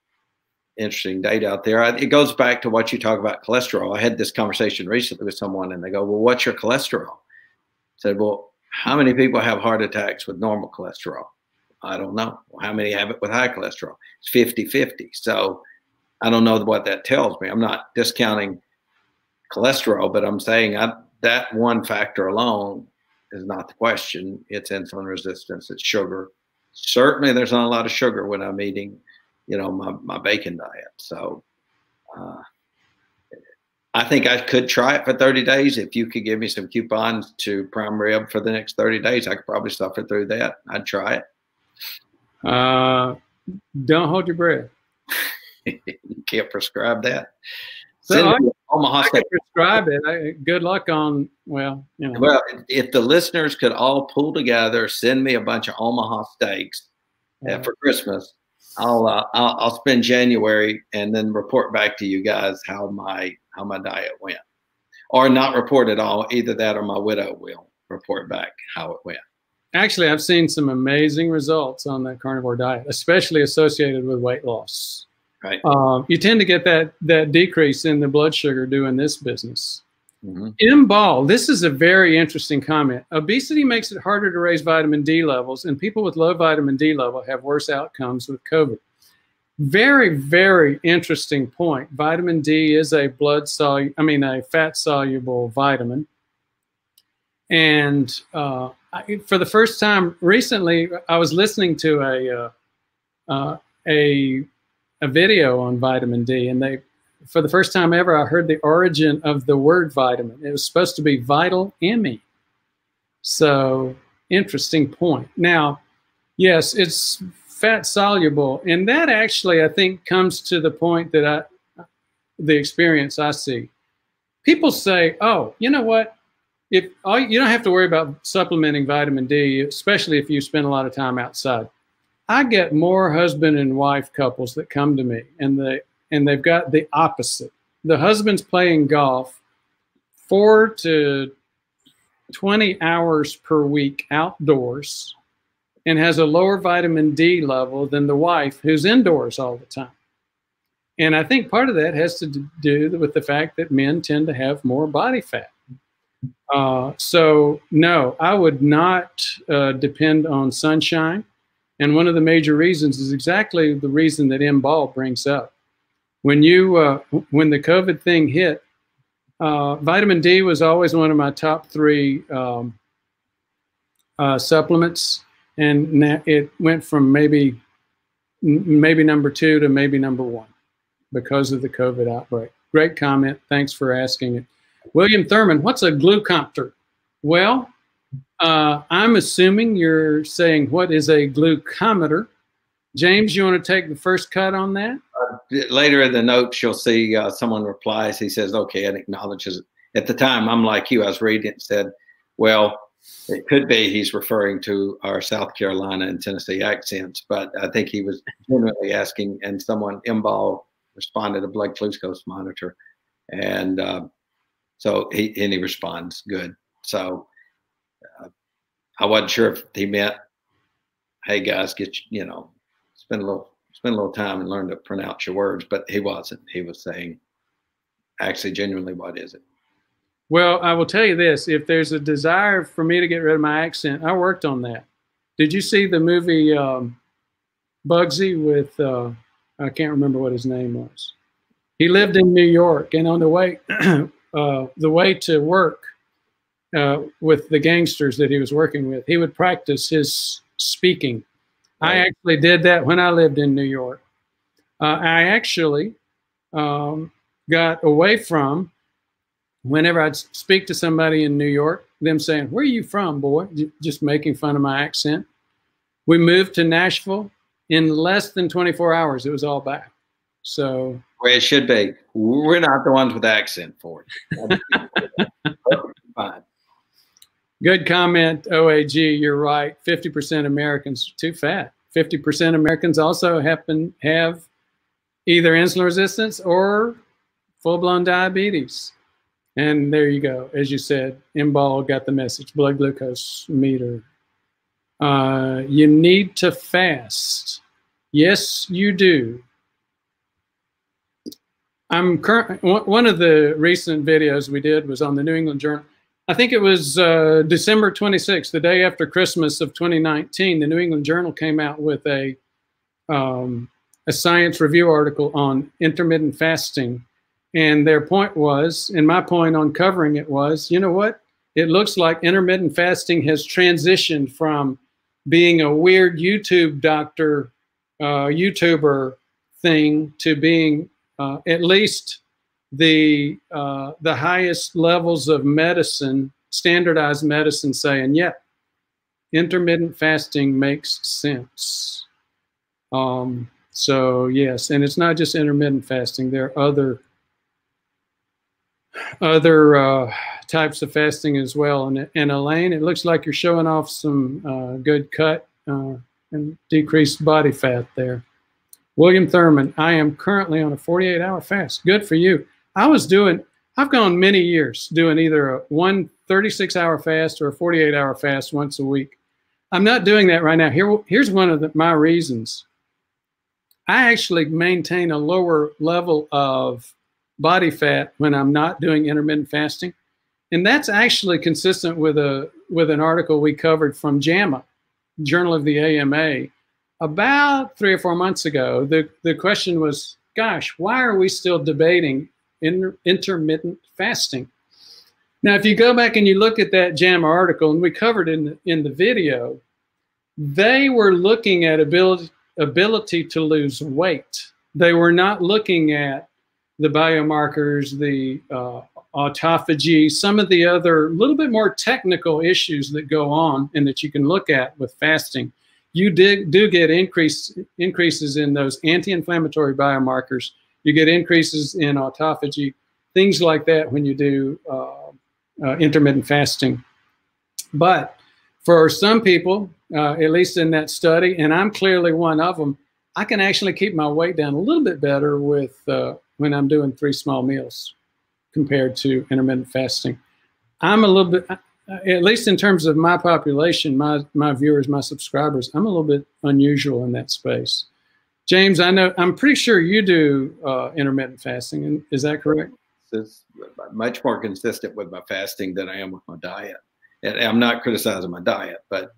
interesting data out there. I, it goes back to what you talk about cholesterol. I had this conversation recently with someone and they go, well, what's your cholesterol? I said, well, how many people have heart attacks with normal cholesterol? I don't know. Well, how many have it with high cholesterol? It's fifty fifty. So I don't know what that tells me. I'm not discounting cholesterol, but I'm saying I, that one factor alone is not the question. It's insulin resistance. It's sugar. Certainly there's not a lot of sugar when I'm eating, you know, my, my bacon diet. So uh, I think I could try it for thirty days. If you could give me some coupons to prime rib for the next thirty days, I could probably suffer through that. I'd try it. Uh, don't hold your breath. You can't prescribe that. So I, Omaha I can prescribe it. I, good luck on, well, you know. Well, if the listeners could all pull together, send me a bunch of Omaha steaks uh, for Christmas, I'll, uh, I'll I'll spend January and then report back to you guys how my how my diet went, or not report at all. Either that or my widow will report back how it went. Actually, I've seen some amazing results on that carnivore diet, especially associated with weight loss. Right. Uh, you tend to get that that decrease in the blood sugar doing this business. Mm-hmm. M. Ball, this is a very interesting comment. Obesity makes it harder to raise vitamin D levels, and people with low vitamin D level have worse outcomes with COVID. Very, very interesting point. Vitamin D is a blood soluble, I mean, a fat soluble vitamin. And uh, I, for the first time recently, I was listening to a uh, uh, a a video on vitamin D, and they. For the first time ever, I heard the origin of the word vitamin. It was supposed to be vital emmy. So interesting point. Now, yes, it's fat soluble. And that actually, I think, comes to the point that I, the experience I see. People say, oh, you know what? If all, you don't have to worry about supplementing vitamin D, especially if you spend a lot of time outside. I get more husband and wife couples that come to me, and they And they've got the opposite. The husband's playing golf four to twenty hours per week outdoors and has a lower vitamin D level than the wife who's indoors all the time. And I think part of that has to do with the fact that men tend to have more body fat. Uh, so no, I would not uh, depend on sunshine. And one of the major reasons is exactly the reason that M. Ball brings up. When you, uh, when the COVID thing hit, Uh, vitamin D was always one of my top three um, uh, supplements, and it went from maybe maybe number two to maybe number one because of the COVID outbreak. Great comment. Thanks for asking it. William Thurman, what's a glucometer? Well, uh, I'm assuming you're saying what is a glucometer. James, you want to take the first cut on that? Uh, later in the notes, you'll see uh, someone replies. He says, okay, and acknowledges it. At the time, I'm like you. I was reading it and said, well, it could be he's referring to our South Carolina and Tennessee accents, but I think he was genuinely asking, and someone, Imbal, responded, a blood glucose monitor. And uh, so he, and he responds, good. So uh, I wasn't sure if he meant, hey, guys, get, you know, spend a little spend a little time and learn to pronounce your words, but he wasn't. He was saying, actually, genuinely, what is it? Well, I will tell you this. If there's a desire for me to get rid of my accent, I worked on that. Did you see the movie um, Bugsy with, uh, I can't remember what his name was. He lived in New York, and on the way, uh, the way to work uh, with the gangsters that he was working with, he would practice his speaking. I actually did that when I lived in New York. Uh, I actually um, got away from, whenever I'd speak to somebody in New York, them saying, where are you from, boy? Just making fun of my accent. We moved to Nashville. In less than twenty-four hours, it was all back. So, well, it should be. We're not the ones with the accent for it. Fine. Good comment, O A G, you're right. fifty percent Americans too fat. fifty percent Americans also happen have either insulin resistance or full-blown diabetes. And there you go. As you said, Imbal got the message, blood glucose meter. Uh, you need to fast. Yes, you do. I'm current, one of the recent videos we did was on the New England Journal. I think it was uh, December twenty-sixth, the day after Christmas of twenty nineteen, the New England Journal came out with a, um, a science review article on intermittent fasting. And their point was, and my point on covering it was, you know what? It looks like intermittent fasting has transitioned from being a weird YouTube doctor, uh, YouTuber thing to being uh, at least the uh, the highest levels of medicine, standardized medicine, saying, yeah, intermittent fasting makes sense. Um, so yes, and it's not just intermittent fasting. There are other other uh, types of fasting as well. And, and Elaine, it looks like you're showing off some uh, good cut uh, and decreased body fat there. William Thurman, I am currently on a forty-eight hour fast. Good for you. I was doing, I've gone many years doing either a one thirty-six hour fast or a forty-eight hour fast once a week. I'm not doing that right now. Here, here's one of the, my reasons. I actually maintain a lower level of body fat when I'm not doing intermittent fasting. And that's actually consistent with a with an article we covered from JAMA, Journal of the A M A, about three or four months ago. The, the question was, gosh, why are we still debating inter intermittent fasting? Now, if you go back and you look at that JAMA article, and we covered in the, in the video, they were looking at ability, ability to lose weight. They were not looking at the biomarkers, the uh, autophagy, some of the other little bit more technical issues that go on and that you can look at with fasting. You did, do get increase, increases in those anti-inflammatory biomarkers. You get increases in autophagy, things like that when you do uh, uh, intermittent fasting. But for some people, uh, at least in that study, and I'm clearly one of them, I can actually keep my weight down a little bit better with uh, when I'm doing three small meals compared to intermittent fasting. I'm a little bit, at least in terms of my population, my, my viewers, my subscribers, I'm a little bit unusual in that space. James, I know, I'm pretty sure you do uh, intermittent fasting. Is that correct? It's much more consistent with my fasting than I am with my diet. And I'm not criticizing my diet, but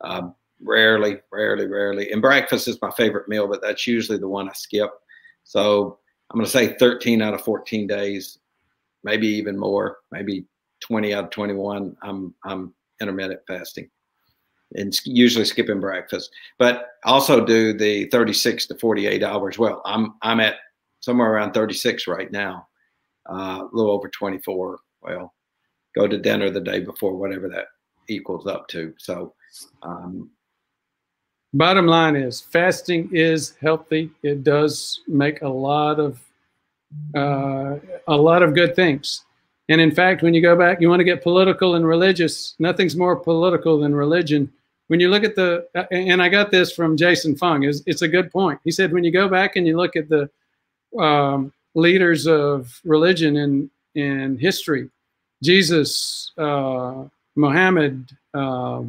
um, rarely, rarely, rarely. And breakfast is my favorite meal, but that's usually the one I skip. So I'm going to say thirteen out of fourteen days maybe even more, maybe twenty out of twenty-one, I'm, I'm intermittent fasting and usually skipping breakfast, but also do the thirty-six to forty-eight hours. Well, I'm, I'm at somewhere around thirty-six right now, uh, a little over twenty-four. Well, go to dinner the day before, whatever that equals up to. So, um, bottom line is fasting is healthy. It does make a lot of, uh, a lot of good things. And in fact, when you go back, you want to get political and religious. Nothing's more political than religion. When you look at the, and I got this from Jason Fung, is it's a good point. He said, when you go back and you look at the um, leaders of religion in, in history, Jesus, uh, Muhammad, uh,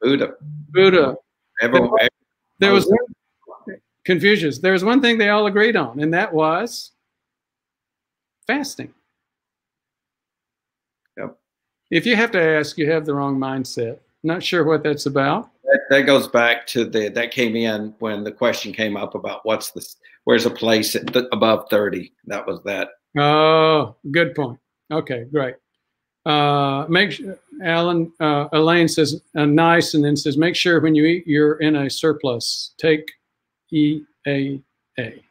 Buddha, Buddha, Everyone, everyone. There was Confucius. There was one thing they all agreed on, and that was fasting. Yep. If you have to ask, you have the wrong mindset. Not sure what that's about. That, that goes back to the that came in when the question came up about what's the where's a place at th above thirty. That was that. Oh, good point. Okay, great. Uh, make sure, Alan, uh, Elaine says uh, nice, and then says, make sure when you eat, you're in a surplus. Take E A A.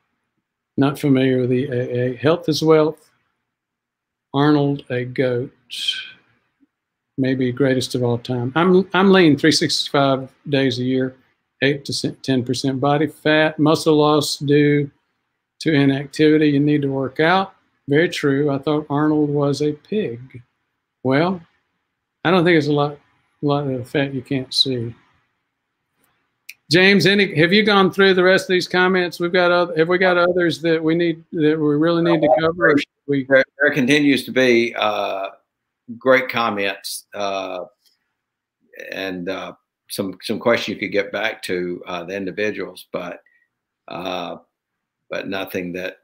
Not familiar with E A A. Health is wealth. Arnold, a goat. Maybe greatest of all time. I'm, I'm lean three hundred sixty-five days a year, eight to ten percent body fat. Muscle loss due to inactivity. You need to work out. Very true. I thought Arnold was a pig. Well, I don't think it's a lot, a lot of fat you can't see. James, any, have you gone through the rest of these comments? We've got other, have we got others that we need that we really need to cover? We, there, there continues to be uh, great comments uh, and uh, some some questions you could get back to uh, the individuals, but uh, but nothing that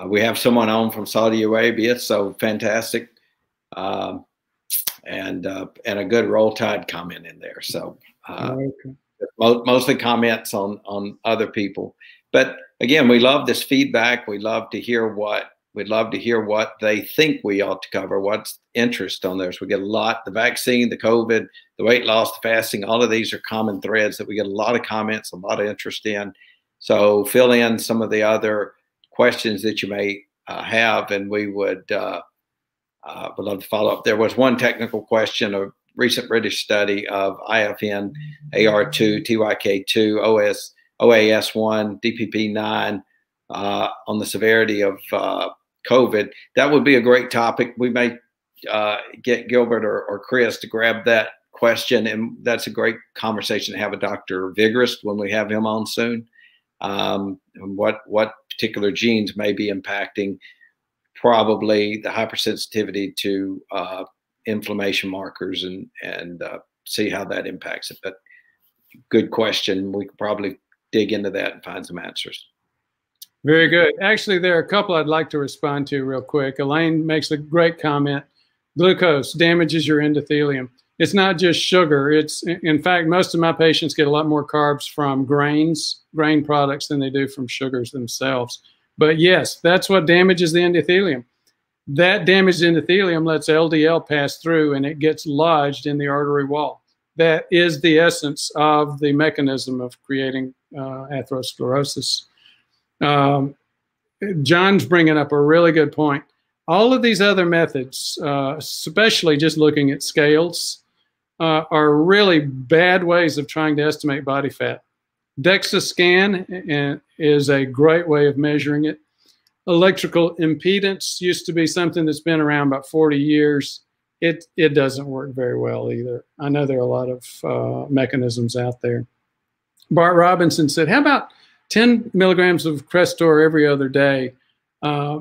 uh, we have someone on from Saudi Arabia, so fantastic. Um, and, uh, and a good Roll Tide comment in there. So, uh, okay. mo mostly comments on, on other people, but again, we love this feedback. We love to hear what, we'd love to hear what they think we ought to cover. What's interest on theirs. We get a lot, the vaccine, the COVID, the weight loss, the fasting, all of these are common threads that we get a lot of comments, a lot of interest in. So fill in some of the other questions that you may uh, have, and we would, uh, Uh, would love to follow up. There was one technical question, a recent British study of I F N, A R two, T Y K two, O S, O A S one, D P P nine uh, on the severity of uh, COVID. That would be a great topic. We may uh, get Gilbert or, or Chris to grab that question, and that's a great conversation to have with Doctor Vigorist when we have him on soon. Um, what, what particular genes may be impacting probably the hypersensitivity to uh, inflammation markers, and and uh, see how that impacts it. But good question. We could probably dig into that and find some answers. Very good. Actually, there are a couple I'd like to respond to real quick. Elaine makes a great comment. Glucose damages your endothelium. It's not just sugar. It's, in fact, most of my patients get a lot more carbs from grains, grain products than they do from sugars themselves. But yes, that's what damages the endothelium. That damaged endothelium lets L D L pass through, and it gets lodged in the artery wall. That is the essence of the mechanism of creating uh, atherosclerosis. Um, John's bringing up a really good point. All of these other methods, uh, especially just looking at scales, uh, are really bad ways of trying to estimate body fat. DEXA scan is a great way of measuring it. Electrical impedance used to be something that's been around about forty years. It, it doesn't work very well either. I know there are a lot of uh, mechanisms out there. Bart Robinson said, how about ten milligrams of Crestor every other day uh,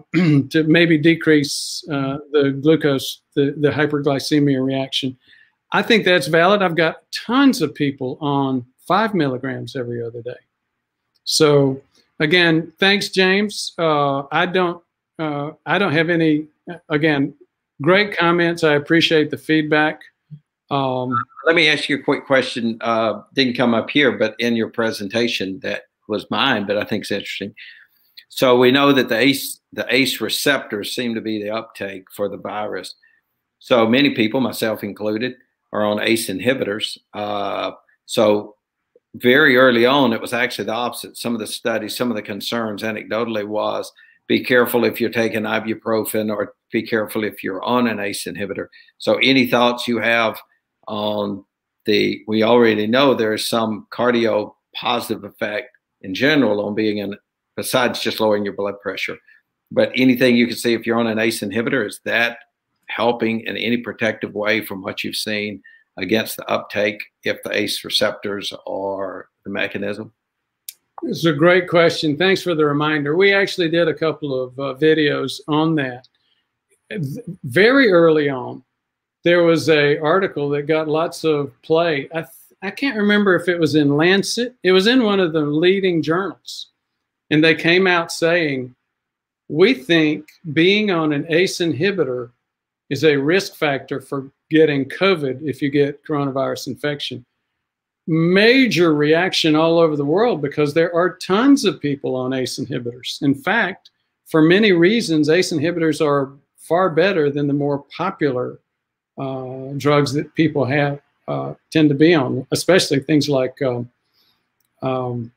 to maybe decrease uh, the glucose, the, the hyperglycemia reaction? I think that's valid. I've got tons of people on five milligrams every other day. So again, thanks, James. Uh, I don't, uh, I don't have any, again, great comments. I appreciate the feedback. Um, Let me ask you a quick question. Uh, didn't come up here, but in your presentation that was mine, but I think it's interesting. So we know that the ACE, the ACE receptors seem to be the uptake for the virus. So many people, myself included, are on ACE inhibitors. Uh, so very early on, it was actually the opposite. Some of the studies, some of the concerns anecdotally was, be careful if you're taking ibuprofen, or be careful if you're on an ACE inhibitor. So any thoughts you have on the, we already know there is some cardio positive effect in general on being in, besides just lowering your blood pressure. But anything you can see if you're on an ACE inhibitor, is that helping in any protective way from what you've seen against the uptake if the ACE receptors are the mechanism? It's a great question. Thanks for the reminder. We actually did a couple of uh, videos on that. Very early on, there was an article that got lots of play. I, th I can't remember if it was in Lancet. It was in one of the leading journals. And they came out saying, we think being on an ACE inhibitor is a risk factor for getting COVID if you get coronavirus infection. Major reaction all over the world, because there are tons of people on ACE inhibitors. In fact, for many reasons, ACE inhibitors are far better than the more popular uh, drugs that people have uh, tend to be on, especially things like um, um,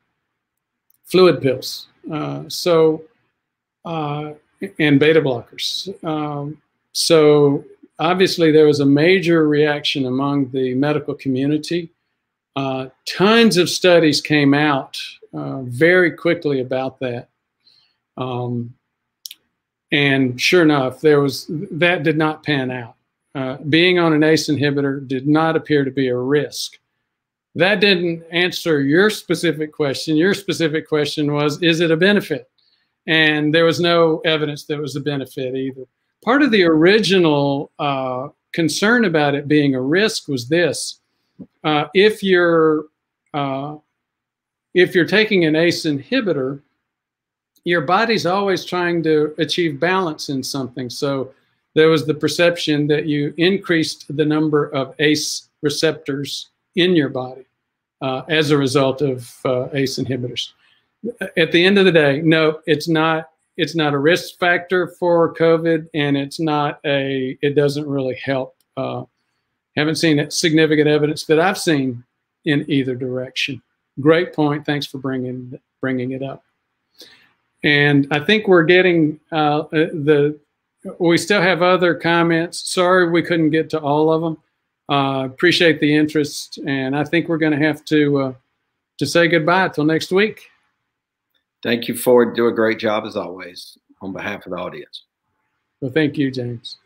fluid pills uh, so uh, and beta blockers. Um, so obviously there was a major reaction among the medical community. Uh, tons of studies came out uh, very quickly about that. Um, and sure enough, there was, that did not pan out. Uh, being on an ACE inhibitor did not appear to be a risk. That didn't answer your specific question. Your specific question was, is it a benefit? And there was no evidence that it was a benefit either. Part of the original uh, concern about it being a risk was this. Uh, if you're uh, if you're taking an ACE inhibitor, your body's always trying to achieve balance in something. So there was the perception that you increased the number of ACE receptors in your body uh, as a result of uh, ACE inhibitors. At the end of the day, no, it's not. It's not a risk factor for COVID, and it's not a. It doesn't really help. Uh, Haven't seen significant evidence that I've seen in either direction. Great point. Thanks for bringing bringing it up. And I think we're getting uh, the. We still have other comments. Sorry we couldn't get to all of them. Uh, appreciate the interest, and I think we're going to have to uh, to say goodbye till next week. Thank you, Ford. Do a great job as always on behalf of the audience. Well, thank you, James.